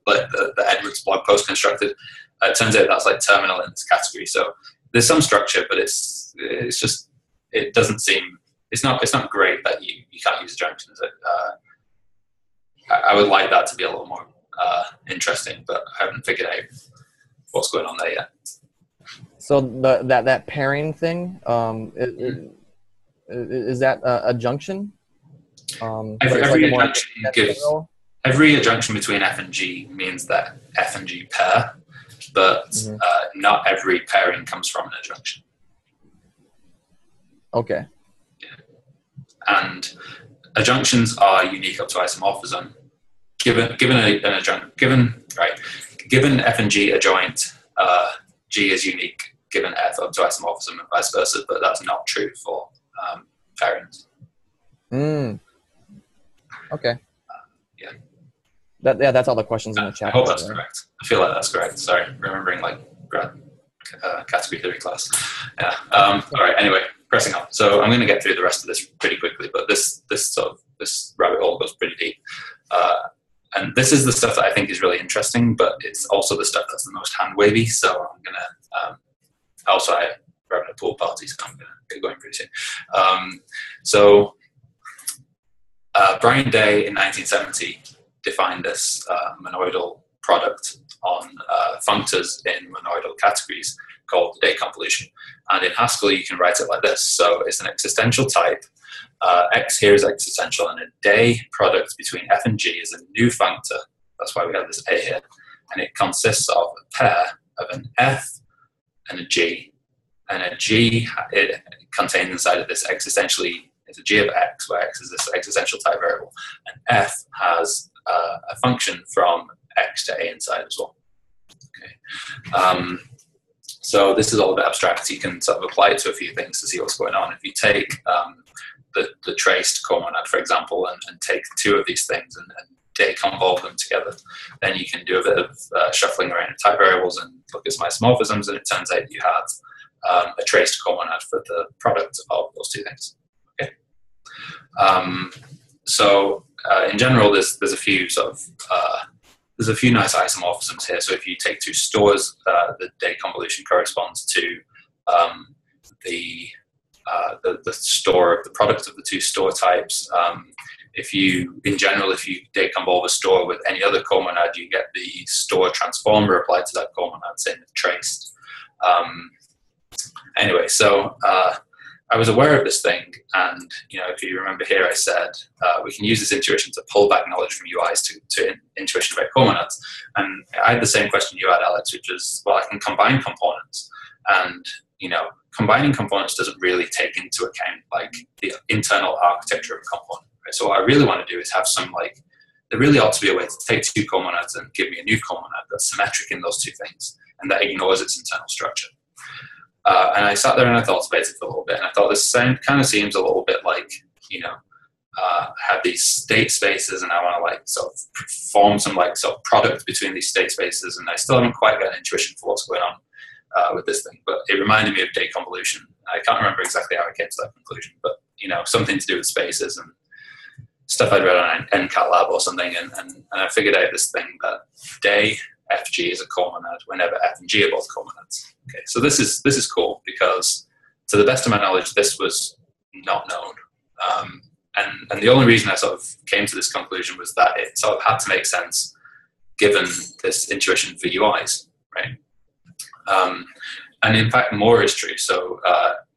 like the Edwards blog post constructed, it turns out that's like terminal in this category. So there's some structure, but it's just it doesn't seem it's not great that you can't use adjunctions. I would like that to be a little more interesting, but I haven't figured out what's going on there yet. So that pairing thing, is that a junction? Every adjunction between F and G means that F and G pair, but not every pairing comes from an adjunction. Okay. Yeah. And adjunctions are unique up to isomorphism. Given F and G adjoint, G is unique. Given F up to isomorphism and vice versa, but that's not true for pairings. Okay. Yeah. That's all the questions in the chat. I hope that's correct. I feel like that's correct. Sorry, remembering like grad category theory class. Yeah. All right. Anyway, pressing on. So I'm going to get through the rest of this pretty quickly, but this rabbit hole goes pretty deep. And this is the stuff that I think is really interesting, but it's also the stuff that's the most hand-wavy. So I'm going to, also we're having a pool party, so I'm going to get going pretty soon. Brian Day in 1970 defined this monoidal product on functors in monoidal categories called the day convolution. And in Haskell, you can write it like this. So it's an existential type. X here is existential, and a day product between F and G is a new functor. That's why we have this A here. And it consists of a pair of an F and a G. And a G, it contains inside of this existentially, it's a G of X, where X is this existential type variable. And F has a function from X to A inside as well. Okay. So this is all a bit abstract. You can sort of apply it to a few things to see what's going on. If you take the traced comonad, for example, and take two of these things and deconvolve them together, then you can do a bit of shuffling around of type variables and look at some isomorphisms, and it turns out you had a traced comonad for the product of those two things. Okay. In general, there's a few sort of there's a few nice isomorphisms here. So if you take two stores, the day convolution corresponds to the store of the product of the two store types. In general, if you day convolve a store with any other comonad, you get the store transformer applied to that comonad, same as traced. I was aware of this thing, and if you remember here, I said we can use this intuition to pull back knowledge from UIs to intuition about comonads. And I had the same question you had, Alex, which is, well, I can combine components, and combining components doesn't really take into account the internal architecture of a component. Right? So what I really want to do is have some there really ought to be a way to take two comonads and give me a new comonad that's symmetric in those two things, and that ignores its internal structure. And I sat there and I thought about it for a little bit, and I thought this kind of seems a little bit like, I have these state spaces and I want to form some product between these state spaces, and I still haven't quite got an intuition for what's going on with this thing. But it reminded me of day convolution. I can't remember exactly how I came to that conclusion, but something to do with spaces and stuff I'd read on NCAT Lab or something, and I figured out this thing that day FG is a comonad whenever F and G are both comonads. Okay, so this is cool because, to the best of my knowledge, this was not known, and the only reason I sort of came to this conclusion was that it sort of had to make sense given this intuition for UIs, right? And in fact, more is true. So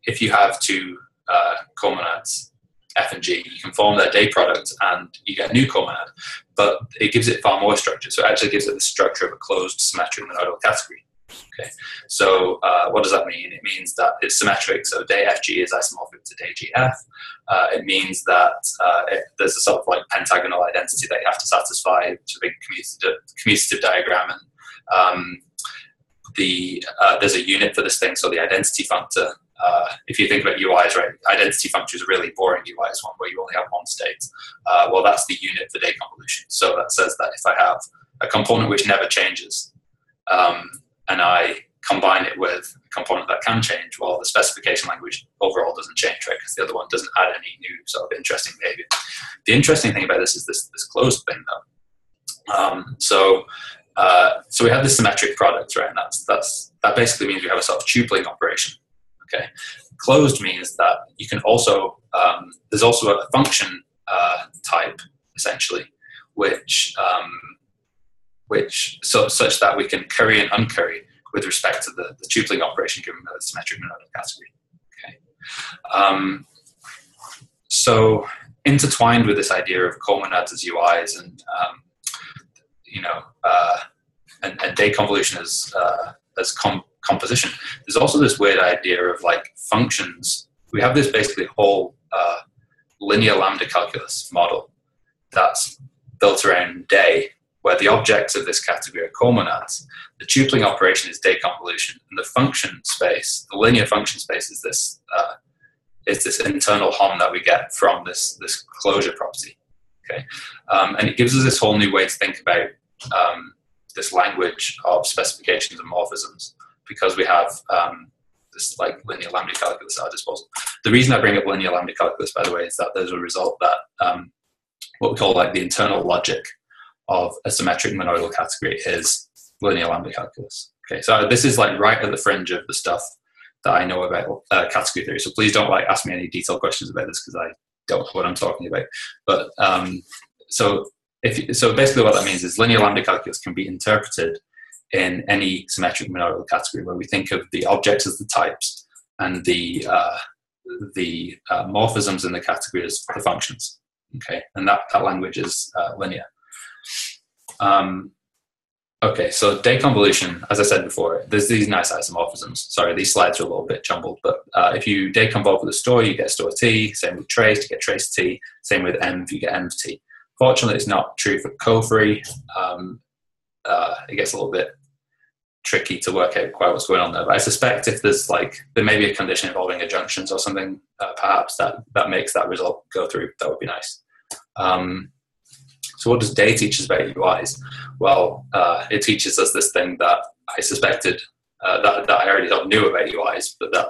if you have two comonads, F and G, you can form their day product and you get a new comonad, but it gives it far more structure. So it actually gives it the structure of a closed symmetric monoidal category. Okay, so what does that mean? It means that it's symmetric, so day FG is isomorphic to day GF. It means that there's a sort of pentagonal identity that you have to satisfy, which is a big commutative diagram, and there's a unit for this thing, so the identity functor. If you think about UIs, right, identity functors are really boring UIs, one where you only have one state. Well, that's the unit for day convolution. So that says that if I have a component which never changes, and I combine it with a component that can change, well, the specification language overall doesn't change, right, because the other one doesn't add any new sort of interesting behavior. The interesting thing about this is this closed thing, though. So we have this symmetric product, right, and that basically means we have a sort of tupling operation. Okay, closed means that you can also, there's also a function type, essentially, such that we can curry and uncurry with respect to the tupling operation given by the symmetric monoidal category. Okay, so intertwined with this idea of comonads as UIs and day convolution as composition, there's also this weird idea of functions. We have this basically whole linear lambda calculus model that's built around day, where the objects of this category are comonads. The tupling operation is day convolution, and the function space, the linear function space, is this internal hom that we get from this closure property. Okay, and it gives us this whole new way to think about this language of specifications and morphisms, because we have this linear lambda calculus at our disposal. The reason I bring up linear lambda calculus, by the way, is that there's a result that what we call the internal logic of a symmetric monoidal category is linear lambda calculus. Okay, so this is like right at the fringe of the stuff that I know about category theory. So please don't ask me any detailed questions about this because I don't know what I'm talking about. But so basically what that means is linear lambda calculus can be interpreted in any symmetric monoidal category where we think of the objects as the types and the morphisms in the category as the functions. Okay, and that language is linear. Okay, so day convolution, as I said before, there's these nice isomorphisms. Sorry, these slides are a little bit jumbled, but if you day convolve with a store, you get store T, same with trace, you get trace T, same with env, you get env T. Fortunately, it's not true for Cofree. It gets a little bit tricky to work out quite what's going on there, but I suspect if there's there may be a condition involving adjunctions or something, perhaps that makes that result go through. That would be nice. So what does Day teach us about UIs? Well, it teaches us this thing that I suspected, that I already knew about UIs, but that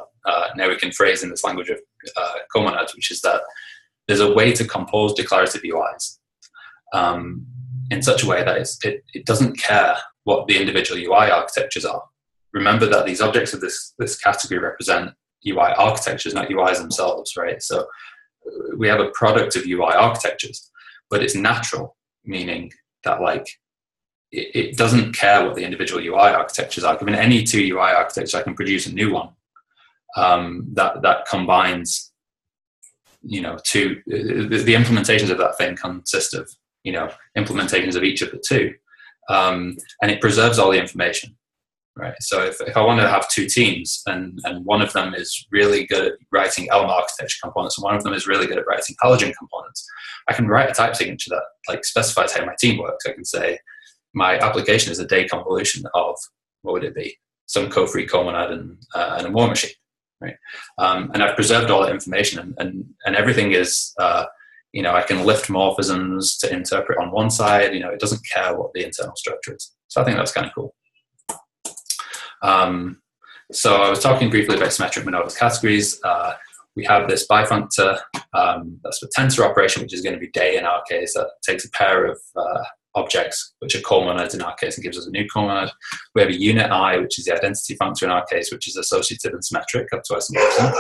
now we can phrase in this language of Comonads, which is that there's a way to compose declarative UIs in such a way that it doesn't care what the individual UI architectures are. Remember that these objects of this category represent UI architectures, not UIs themselves, right? So we have a product of UI architectures, but it's natural, meaning that it doesn't care what the individual UI architectures are. Given any two UI architectures, I can produce a new one that combines, two. The implementations of that thing consist of, implementations of each of the two, and it preserves all the information, right? So if I want to have two teams and one of them is really good at writing Elm architecture components and one of them is really good at writing Halogen components, I can write a type signature that specifies how my team works. I can say my application is a day convolution of, what would it be? Some Cofree, Comonad, and a war machine, right? And I've preserved all that information and everything is, I can lift morphisms to interpret on one side. It doesn't care what the internal structure is. So I think that's kind of cool. So I was talking briefly about symmetric monoidal categories. We have this bifunctor, that's for tensor operation, which is going to be day in our case. That takes a pair of objects, which are comonads in our case, and gives us a new comonad. We have a unit I, which is the identity functor in our case, which is associative and symmetric up to isomorphism.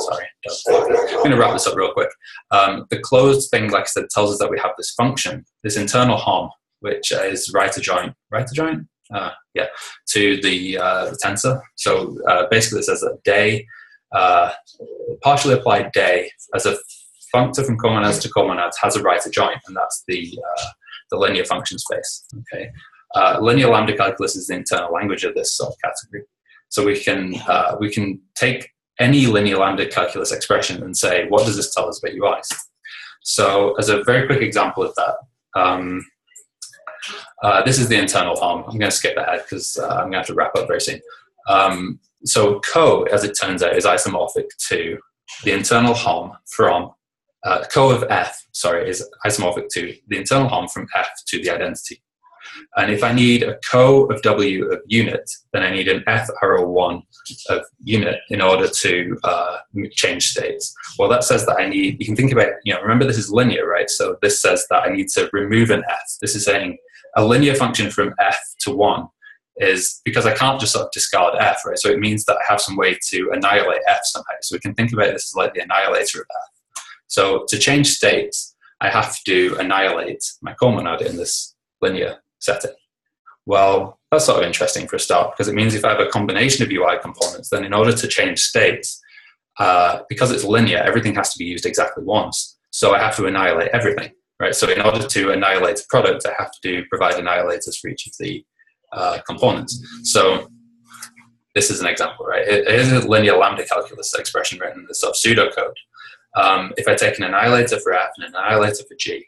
Sorry, I'm going to wrap this up real quick. The closed thing, like I said, tells us that we have this function, this internal HOM, which is right adjoint, to the tensor. So basically, it says that day, partially applied day as a functor from Comonads to Comonads has a right adjoint, and that's the linear function space. Okay, linear lambda calculus is the internal language of this sort of category, so we can take any linear lambda calculus expression and say, what does this tell us about UIs? So as a very quick example of that, this is the internal harm. I'm going to skip ahead because I'm going to have to wrap up very soon. So co, as it turns out, is isomorphic to the internal harm from co of f, sorry, is isomorphic to the internal harm from f to the identity. And if I need a co of w of unit, then I need an f arrow 1 of unit in order to change states. Well, that says that I need, you can think about, remember this is linear, right? So this says that I need to remove an f. This is saying a linear function from f to 1 is, because I can't just sort of discard f, right? So it means that I have some way to annihilate f somehow. So we can think about this as like the annihilator of f. So to change states, I have to annihilate my comonad in this linear setting. Well, that's sort of interesting for a start, because it means if I have a combination of UI components, then in order to change states, because it's linear, everything has to be used exactly once. So I have to annihilate everything, right? So in order to annihilate a product, I have to provide annihilators for each of the components. So this is an example, right? It is a linear lambda calculus expression written in the sort of pseudocode. If I take an annihilator for f and an annihilator for g,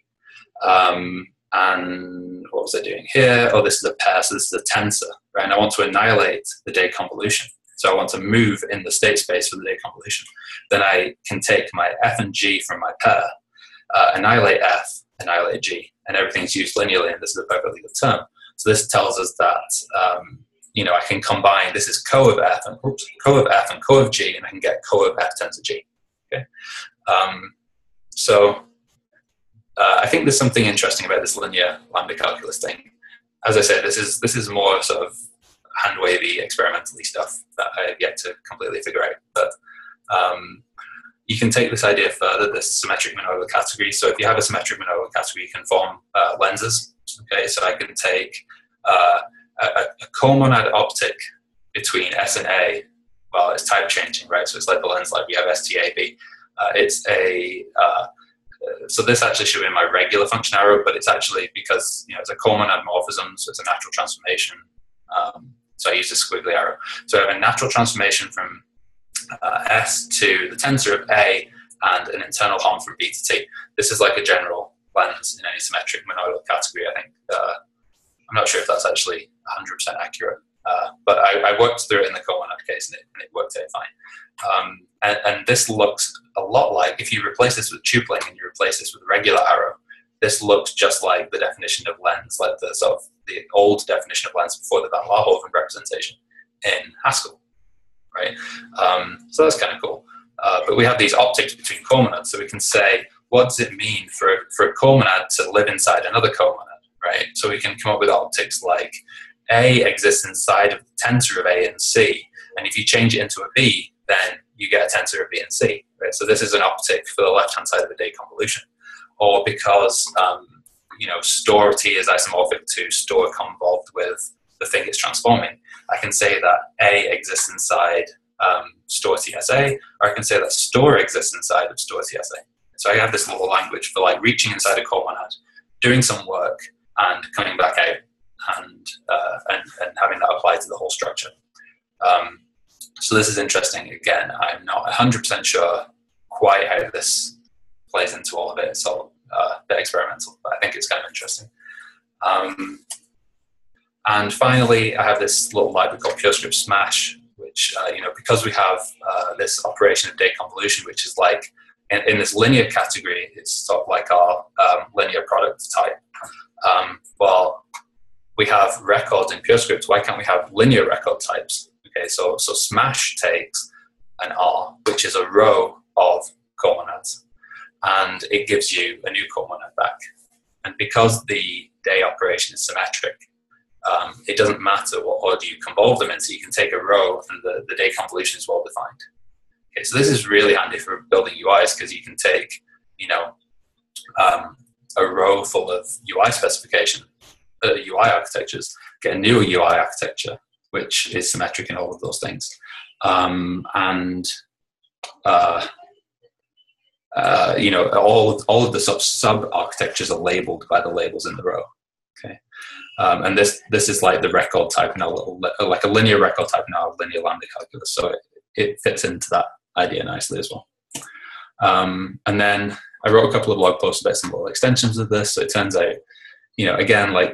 and what was I doing here? Oh, this is a pair, so this is a tensor, right? And I want to annihilate the day convolution. So I want to move in the state space for the day convolution. Then I can take my f and g from my pair, annihilate f, annihilate g, and everything's used linearly, and this is a perfectly good term. So this tells us that, I can combine, this is co of f and, oops, co of f and co of g, and I can get co of f tensor g, okay? I think there's something interesting about this linear lambda calculus thing. As I said, this is more sort of hand-wavy, experimentally stuff that I've yet to completely figure out. But you can take this idea further, this symmetric monoidal category. So if you have a symmetric monoidal category, you can form lenses. Okay, so I can take a comonad optic between S and A. Well, it's type changing, right? So it's like the lens, like we have STAB. So this actually should be in my regular function arrow, but it's actually because, you know, it's a comonad morphism, so it's a natural transformation. So I use this squiggly arrow. So I have a natural transformation from S to the tensor of A and an internal harm from B to T. This is like a general lens in any symmetric monoidal category, I think. I'm not sure if that's actually 100% accurate, but I worked through it in the Comonad case and it worked out fine. And this looks a lot like, if you replace this with tupling and you replace this with a regular arrow, this looks just like the definition of lens, like the sort of the old definition of lens before the Van Laarhoven representation in Haskell, right? So that's kind of cool. But we have these optics between comonads, so we can say, what does it mean for a comonad to live inside another comonad, right? So we can come up with optics like A exists inside of the tensor of A and C, and if you change it into a B, then you get a tensor of B and C, right? So this is an optic for the left-hand side of the day convolution. Or because, you know, store T is isomorphic to store convolved with the thing it's transforming, I can say that A exists inside store TSA, or I can say that store exists inside of store TSA. So I have this little language for like reaching inside a comonad, doing some work, and coming back out and having that apply to the whole structure. So this is interesting. Again, I'm not 100% sure quite how this plays into all of it. It's all a bit experimental, but I think it's kind of interesting. And finally, I have this little library called purescript-smash, which, you know, because we have this operation of day convolution, which is like, in this linear category, it's sort of like our linear product type. Well, we have records in PureScript. Why can't we have linear record types? Okay, so smash takes an R, which is a row of comonads, and it gives you a new comonad back. And because the day operation is symmetric, it doesn't matter what order you convolve them in, so you can take a row and the day convolution is well defined. Okay, so this is really handy for building UIs because you can take, you know, a row full of UI specification, UI architectures, get a new UI architecture, which is symmetric in all of those things. You know, all of the sub-architectures are labeled by the labels in the row. Okay, and this is like the record type in our little, like a linear record type in our linear lambda calculus. So it fits into that idea nicely as well. And then I wrote a couple of blog posts about some little extensions of this. So it turns out, you know, again, like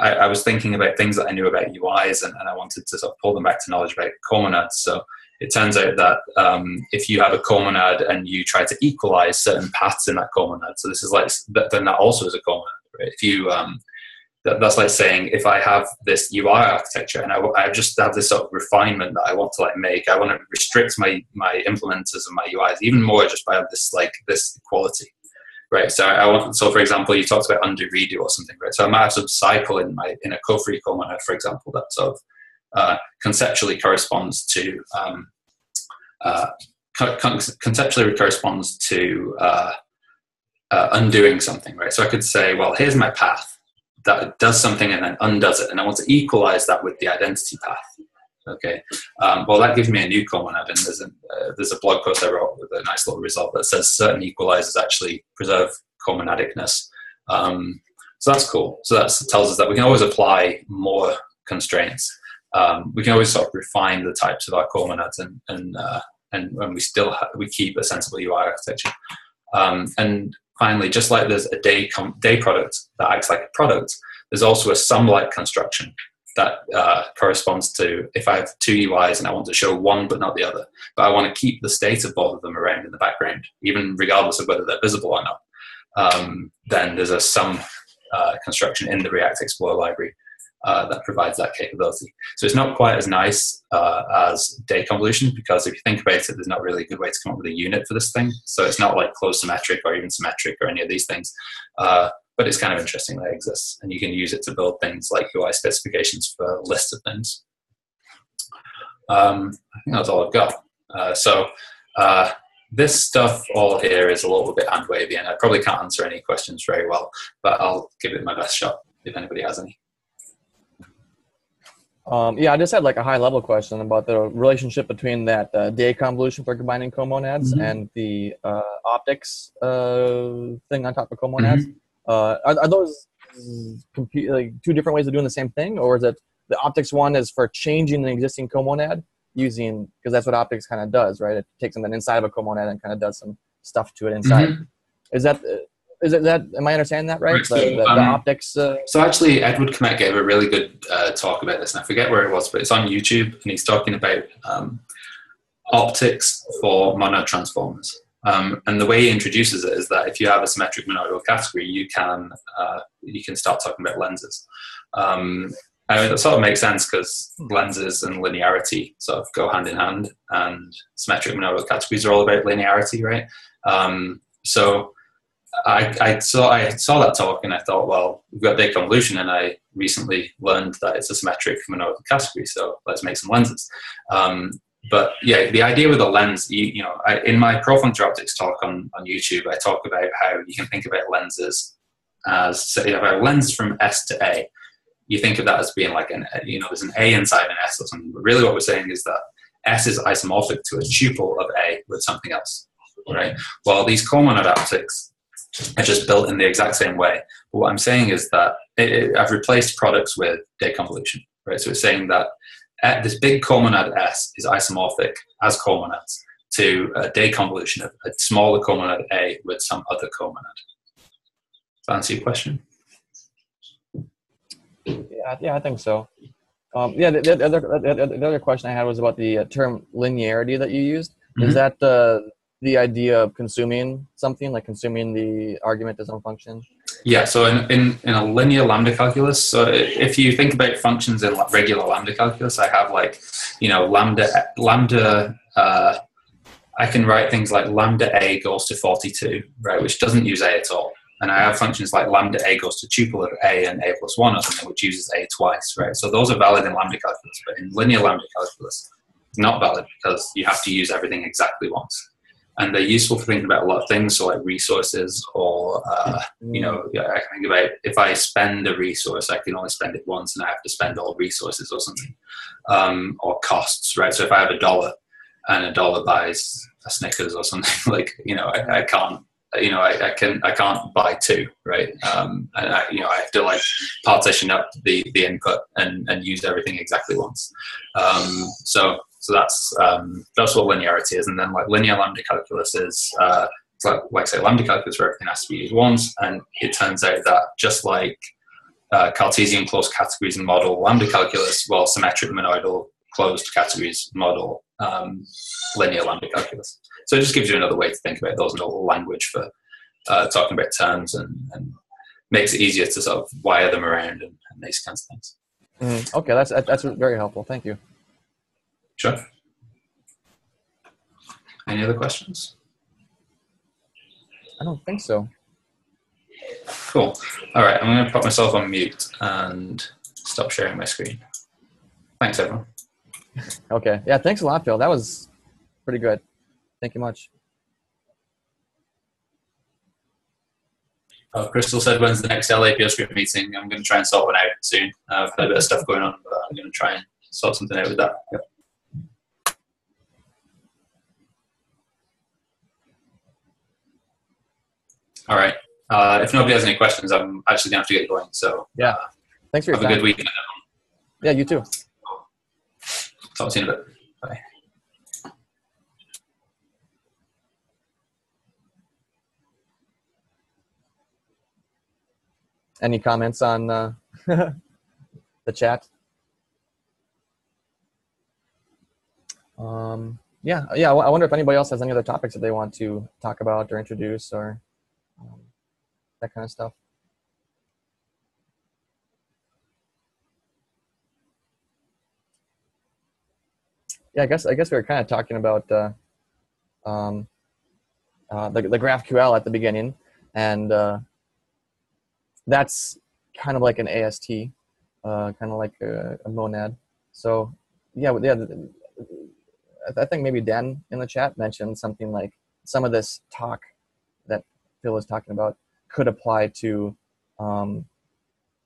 I was thinking about things that I knew about UIs and I wanted to sort of pull them back to knowledge about comonads. So it turns out that if you have a comonad and you try to equalize certain paths in that comonad, so this is like, then that also is a comonad, right? If you, that's like saying, if I have this UI architecture and I just have this sort of refinement that I want to like make, I want to restrict my implementers and my UIs even more just by this like this equality, right? So for example, you talked about undo redo or something, right? So I might have some cycle in a Cofree comonad, for example, that sort of conceptually corresponds to undoing something, right? So I could say, well, here's my path that does something and then undoes it, and I want to equalize that with the identity path. Okay, well, that gives me a new comonad, and there's a blog post I wrote with a nice little result that says certain equalizers actually preserve comonadicness. So that's cool. So that tells us that we can always apply more constraints. We can always sort of refine the types of our comonads, and we still we keep a sensible UI architecture. And finally, just like there's a day product that acts like a product, there's also a sum-like construction that corresponds to if I have two UIs and I want to show one but not the other, but I want to keep the state of both of them around in the background, even regardless of whether they're visible or not, then there's a sum construction in the React Explorer library that provides that capability. So it's not quite as nice as day convolution, because if you think about it, there's not really a good way to come up with a unit for this thing. So it's not like closed symmetric or even symmetric or any of these things. But it's kind of interesting that it exists, and you can use it to build things like UI specifications for lists of things. I think that's all I've got. This stuff all here is a little bit hand-wavy, and I probably can't answer any questions very well, but I'll give it my best shot if anybody has any. Yeah, I just had like a high-level question about the relationship between that day convolution for combining comonads and the optics thing on top of comonads. Are those like two different ways of doing the same thing, or is it the optics one is for changing an existing comonad using, because that's what optics kind of does, right? It takes something inside of a comonad and kind of does some stuff to it inside. Is that am I understanding that right? The optics. So actually, Edward Kmett gave a really good talk about this, and I forget where it was, but it's on YouTube, and he's talking about optics for monad transformers. And the way he introduces it is that if you have a symmetric monoidal category, you can start talking about lenses. I mean, that sort of makes sense because lenses and linearity sort of go hand in hand, and symmetric monoidal categories are all about linearity, right? So I saw that talk and I thought, well, we've got day convolution, and I recently learned that it's a symmetric monoidal category, so let's make some lenses. But yeah, the idea with a lens, you know, in my Pro-Functor Optics talk on YouTube, I talk about how you can think about lenses as, so you have a lens from S to A. You think of that as being like an, you know, there's an A inside an S or something. But really what we're saying is that S is isomorphic to a tuple of A with something else, right? Well, these comonad optics are just built in the exact same way. But what I'm saying is that I've replaced products with day convolution, right? So it's saying that this big comonad S is isomorphic as comonads to a day convolution of a smaller comonad A with some other comonad. Does that answer your question? Yeah, I think so. Yeah, the other question I had was about the term linearity that you used. Is that the idea of consuming something, like consuming the argument to some function? Yeah, so in a linear lambda calculus, so if you think about functions in regular lambda calculus, I have like, you know, I can write things like lambda A goes to 42, right, which doesn't use A at all. And I have functions like lambda A goes to tuple of A and A plus 1 or something, which uses A twice, right? So those are valid in lambda calculus, but in linear lambda calculus, it's not valid because you have to use everything exactly once. And they're useful for thinking about a lot of things, so like resources, or, you know, I can think about if I spend a resource, I can only spend it once and I have to spend all resources or something, or costs, right? So if I have $1 and $1 buys a Snickers or something, like, you know, I can't, you know, I can't buy two, right? And you know, I have to like partition up the input and use everything exactly once. So that's what linearity is. And then like linear lambda calculus is like say lambda calculus where everything has to be used once. And it turns out that just like Cartesian closed categories and model lambda calculus, well, symmetric monoidal closed categories model linear lambda calculus. So it just gives you another way to think about those, and a little language for talking about terms, and makes it easier to sort of wire them around and these kinds of things. Okay, that's very helpful. Thank you. Sure. Any other questions? I don't think so. Cool. All right, I'm going to put myself on mute and stop sharing my screen. Thanks, everyone. Okay. Yeah, thanks a lot, Phil. That was pretty good. Thank you much. Crystal said, when's the next LA PureScript meeting? I'm going to try and sort one out soon. I've had a bit of stuff going on, but I'm going to try and sort something out with that. Yep. All right. If nobody has any questions, I'm actually going to have to get going. So yeah, thanks for your time. Have a good weekend. Yeah, you too. Talk to you in a bit. Bye. Any comments on the chat? Yeah. I wonder if anybody else has any other topics that they want to talk about or introduce, or that kind of stuff. Yeah, I guess we were kind of talking about the GraphQL at the beginning, and that's kind of like an AST, kind of like a monad. So yeah. I think maybe Dan in the chat mentioned something like some of this talk that Phil was talking about could apply to, you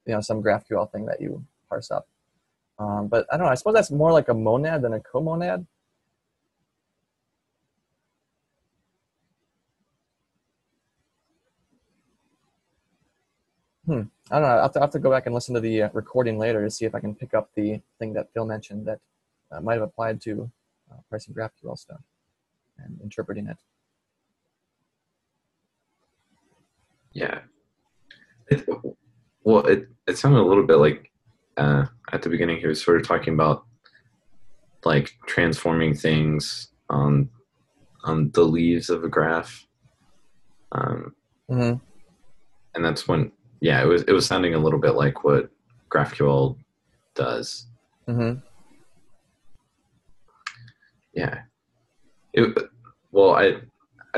know, some GraphQL thing that you parse up. But I don't know. I suppose that's more like a monad than a comonad. I don't know. I'll have to go back and listen to the recording later to see if I can pick up the thing that Phil mentioned that might have applied to parsing GraphQL stuff and interpreting it. Yeah. It sounded a little bit like at the beginning he was sort of talking about like transforming things on the leaves of a graph. And that's when, yeah, it was sounding a little bit like what GraphQL does. Yeah. I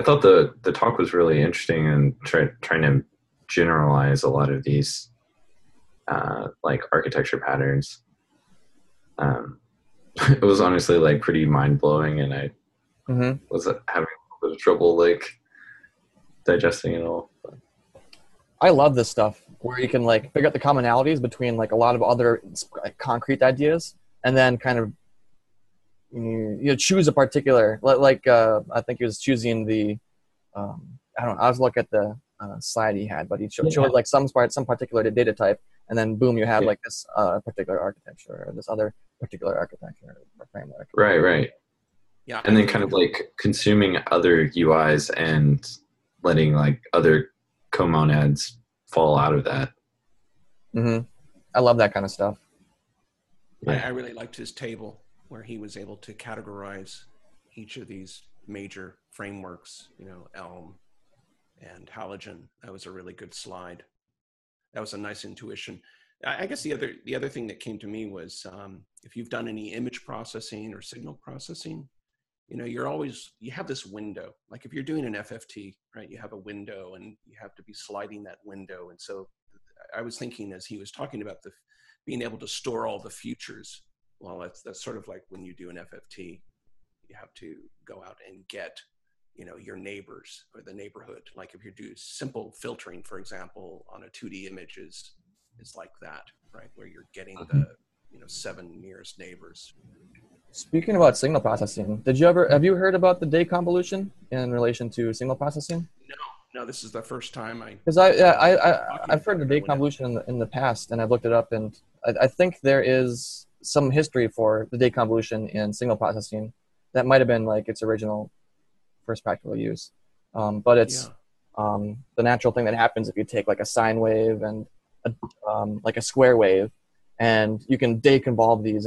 thought the talk was really interesting and trying to generalize a lot of these like architecture patterns. It was honestly like pretty mind blowing, and I was having a little bit of trouble like digesting it all. I love this stuff where you can like figure out the commonalities between like a lot of other concrete ideas, and then kind of choose a particular, like I think he was choosing the I don't know, I was looking at the slide he had, but he showed like some particular data type, and then boom, you had like this particular architecture or this other particular architecture or framework. Right. Yeah. And then kind of like consuming other UIs and letting like other comonads fall out of that. I love that kind of stuff. Yeah. I really liked his table where he was able to categorize each of these major frameworks, you know, Elm and Halogen. That was a really good slide. That was a nice intuition. I guess the other thing that came to me was if you've done any image processing or signal processing, you know, you have this window. Like if you're doing an FFT, right, you have a window and you have to be sliding that window. And so I was thinking as he was talking about the being able to store all the futures. Well, that's sort of like when you do an FFT, you have to go out and get, you know, your neighbors or the neighborhood. Like if you do simple filtering, for example, on a 2D image is like that, right? Where you're getting the, you know, 7 nearest neighbors. Speaking about signal processing, have you heard about the day convolution in relation to signal processing? No, this is the first time I. Because I've heard the day convolution in the past, and I've looked it up, and I think there is some history for the day convolution in signal processing that might have been like its original first practical use, but it's the natural thing that happens if you take like a sine wave and like a square wave, and you can deconvolve these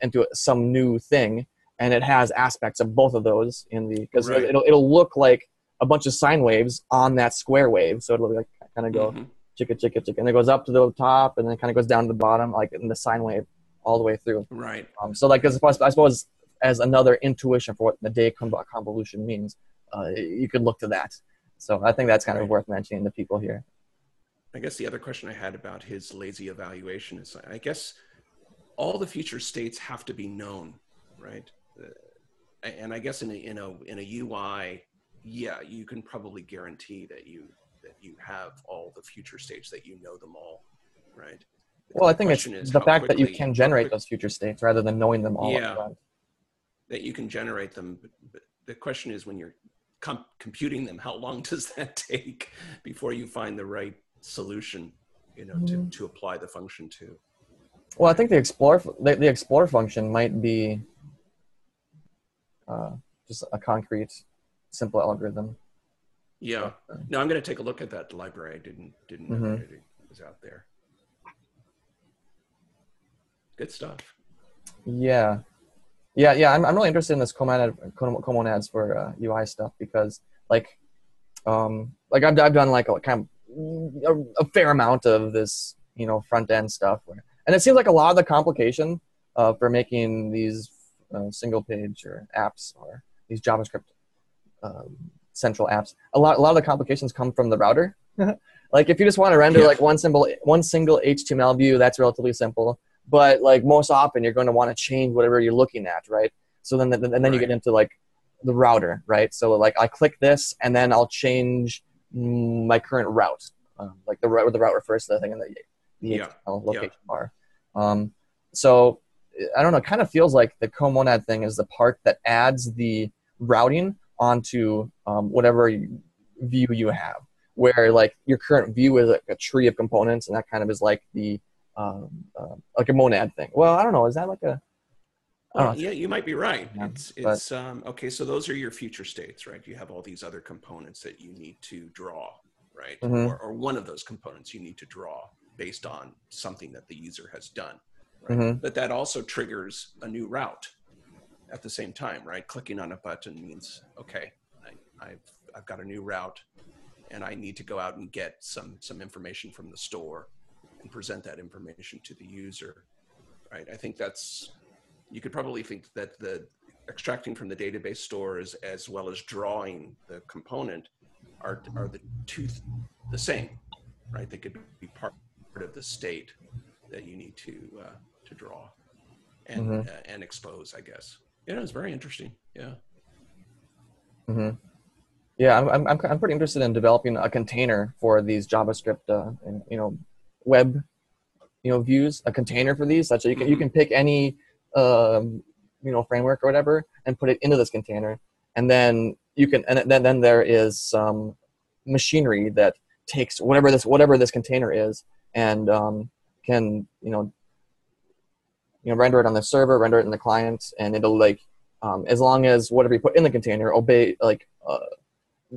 into some new thing, and it has aspects of both of those because it'll look like a bunch of sine waves on that square wave, so it'll be like kind of go. Chicka, chicka, chicka. And it goes up to the top, and then it kind of goes down to the bottom, like in the sine wave, all the way through. Right. So, like, I suppose as another intuition for what the day convolution means, you could look to that. So I think that's kind of worth mentioning to people here. I guess the other question I had about his lazy evaluation is, I guess all the future states have to be known, right? And I guess in a UI, yeah, you can probably guarantee that you have all the future states, that you know them all, right? Well, I think it's the fact that you can generate those future states rather than knowing them all. Yeah, that you can generate them. But the question is, when you're computing them, how long does that take before you find the right solution, you know, to apply the function to? Well, I think the explore function might be just a concrete, simple algorithm. Yeah. No, I'm going to take a look at that library. I didn't know that it was out there. Good stuff. Yeah. I'm really interested in this comonads for UI stuff because, like I've done like a fair amount of this, you know, front end stuff, and it seems like a lot of the complication for making these single page or apps or these JavaScript central apps. A lot of the complications come from the router. Like if you just want to render like one single HTML view, that's relatively simple. But like most often, you're going to want to change whatever you're looking at, right? So then and then you get into like the router, right? So like I click this, and then I'll change my current route, like the route refers to the thing in the HTML location bar. So I don't know. It kind of feels like the Comonad thing is the part that adds the routing onto whatever view you have, where like your current view is like a tree of components, and that kind of is like the like a monad thing. Well, I don't know. Is that like a? I don't know. Yeah, you might be right. Yeah, it's okay. So those are your future states, right? You have all these other components that you need to draw, right? Mm-hmm. Or one of those components you need to draw based on something that the user has done. Right? Mm-hmm. But that also triggers a new route at the same time, right? Clicking on a button means okay, I've got a new route, and I need to go out and get some information from the store and present that information to the user, right? I think that's, you could probably think that the extracting from the database store is, as well as drawing the component are the two the same, right? They could be part of the state that you need to draw and mm-hmm. And expose, I guess. Yeah, it's very interesting. Yeah. Mm-hmm. Yeah, I'm pretty interested in developing a container for these JavaScript, and, you know, web, you know, views, a container for these, such that you can pick any, you know, framework or whatever, and put it into this container, and then you can, and then there is some machinery that takes whatever this container is, and can you know render it on the server, render it in the client, and it'll like, as long as whatever you put in the container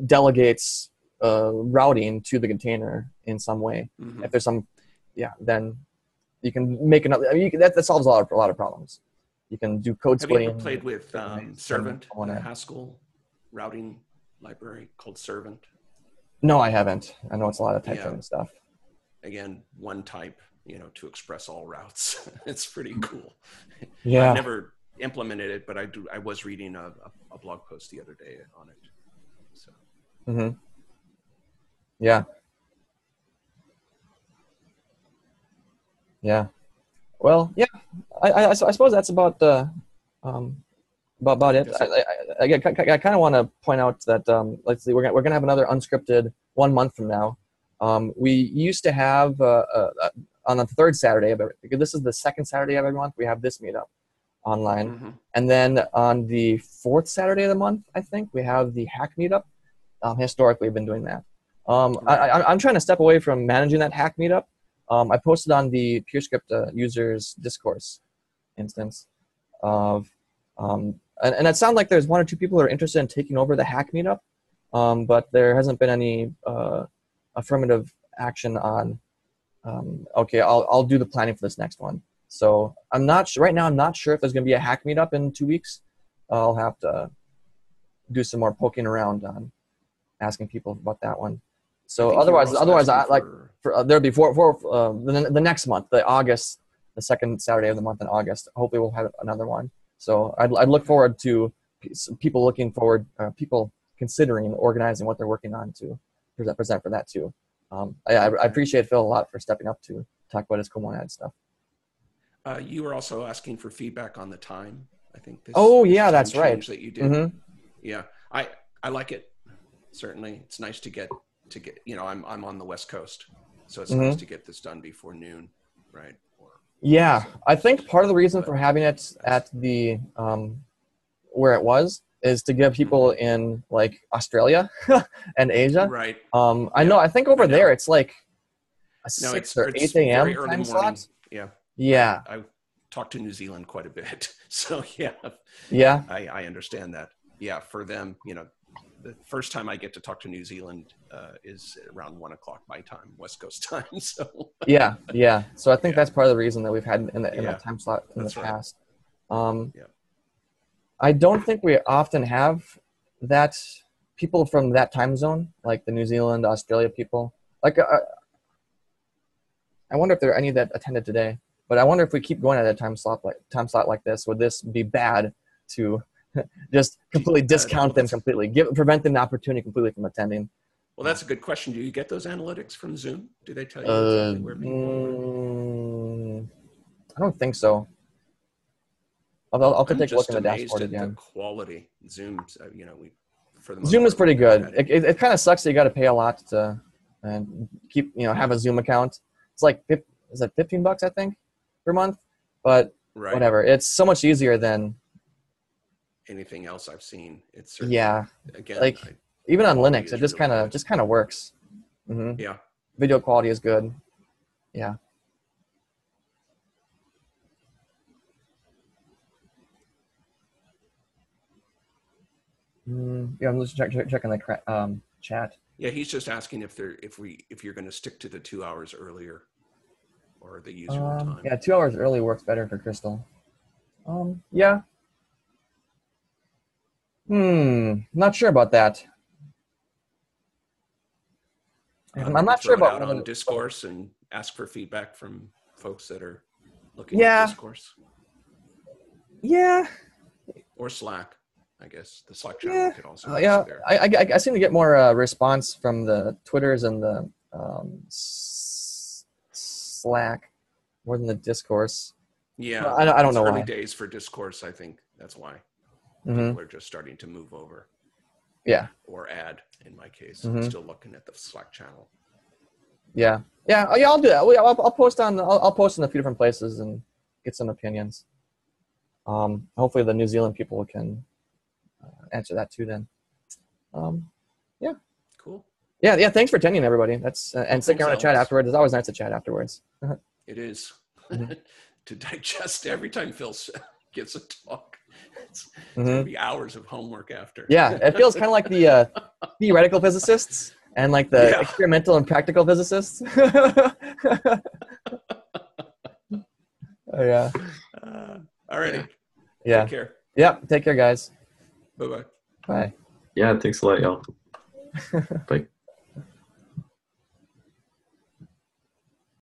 delegates routing to the container in some way. Mm-hmm. If there's some, then you can make another. I mean, that solves a lot of problems. You can do code splitting. Have you played with Servant, on a Haskell routing library called Servant? No, I haven't. I know it's a lot of typing stuff. Again, one type, you know, to express all routes. It's pretty cool. Yeah. I've never implemented it, but I do. I was reading a blog post the other day on it. So. Mm-hmm. Yeah. Well, yeah. I suppose that's about it. I kind of want to point out that let's see, we're gonna have another unscripted 1 month from now. We used to have on the third Saturday of every, because this is the second Saturday of every month, we have this meetup online, mm-hmm. and then on the fourth Saturday of the month, I think we have the hack meetup. Historically, we've been doing that. I'm trying to step away from managing that hack meetup. I posted on the PureScript users discourse instance of, and it sounds like there's one or two people who are interested in taking over the hack meetup, but there hasn't been any affirmative action on. Okay, I'll do the planning for this next one. So I'm not sure right now. I'm not sure if there's going to be a hack meetup in 2 weeks. I'll have to do some more poking around on asking people about that one. So otherwise, I like for there'll be for the next month, the second Saturday of the month in August. Hopefully, we'll have another one. So I'd look forward to people considering organizing what they're working on to present for that too. I appreciate Phil a lot for stepping up to talk about his Comonad stuff. You were also asking for feedback on the time. I think. This that's right. That you did. Mm-hmm. Yeah, I like it. Certainly, it's nice to get you know, I'm on the West Coast, so it's mm-hmm. nice to get this done before noon, right? I think part of the reason for having it at the where it was is to give people in like Australia and Asia, right? I think over there it's like a 6 or 8 a.m. time morning. Slot. Yeah. I talked to New Zealand quite a bit, so yeah. I understand that. Yeah, for them, you know. The first time I get to talk to New Zealand is around 1 o'clock my time, West Coast time. So yeah. So I think that's part of the reason that we've had in that time slot in the past. Right. I don't think we often have that people from that time zone, like the New Zealand, Australia people. Like I wonder if there are any that attended today. But I wonder if we keep going at a time slot like this, would this be bad to just completely discount them completely, prevent them the opportunity completely from attending. Well, that's a good question. Do you get those analytics from Zoom? Do they tell you exactly where people are? I don't think so. I'll take a look in the dashboard again. I'm just amazed at the quality. Zoom, you know, for the most part, is pretty good. It kind of sucks that you got to pay a lot to keep, you know, have a Zoom account. It's like, is that $15, I think, per month? But whatever. It's so much easier than anything else I've seen. It's again, like even on Linux, it just kind of works. Mm-hmm. Yeah. Video quality is good. Yeah. Yeah, I'm just checking the chat. Yeah, he's just asking if you're going to stick to the 2 hours earlier, or the usual time. Yeah, 2 hours early works better for Crystal. Yeah. Not sure about that. I'm not sure about on Discourse and ask for feedback from folks that are looking at Discourse. Yeah. Or Slack. I guess the Slack channel could also be there. I seem to get more response from the Twitters and the Slack more than the Discourse. Yeah, well, I don't know why. Early days for Discourse, I think that's why. People are just starting to move over. Yeah. Or add, in my case. I'm still looking at the Slack channel. Yeah. Yeah. Oh, yeah. I'll do that. I'll post on. I'll post in a few different places and get some opinions. Hopefully, the New Zealand people can answer that too then. Yeah. Cool. Yeah. Yeah. Thanks for attending, everybody. That's and stick around to chat afterwards. It's always nice to chat afterwards. It is to digest every time Phil gives a talk. It's gonna be hours of homework after. Yeah, it feels kind of like the theoretical physicists and like the experimental and practical physicists. All righty. Yeah. Take care. Yep. Take care, guys. Bye-bye. Bye. Yeah, thanks a lot, y'all. Bye.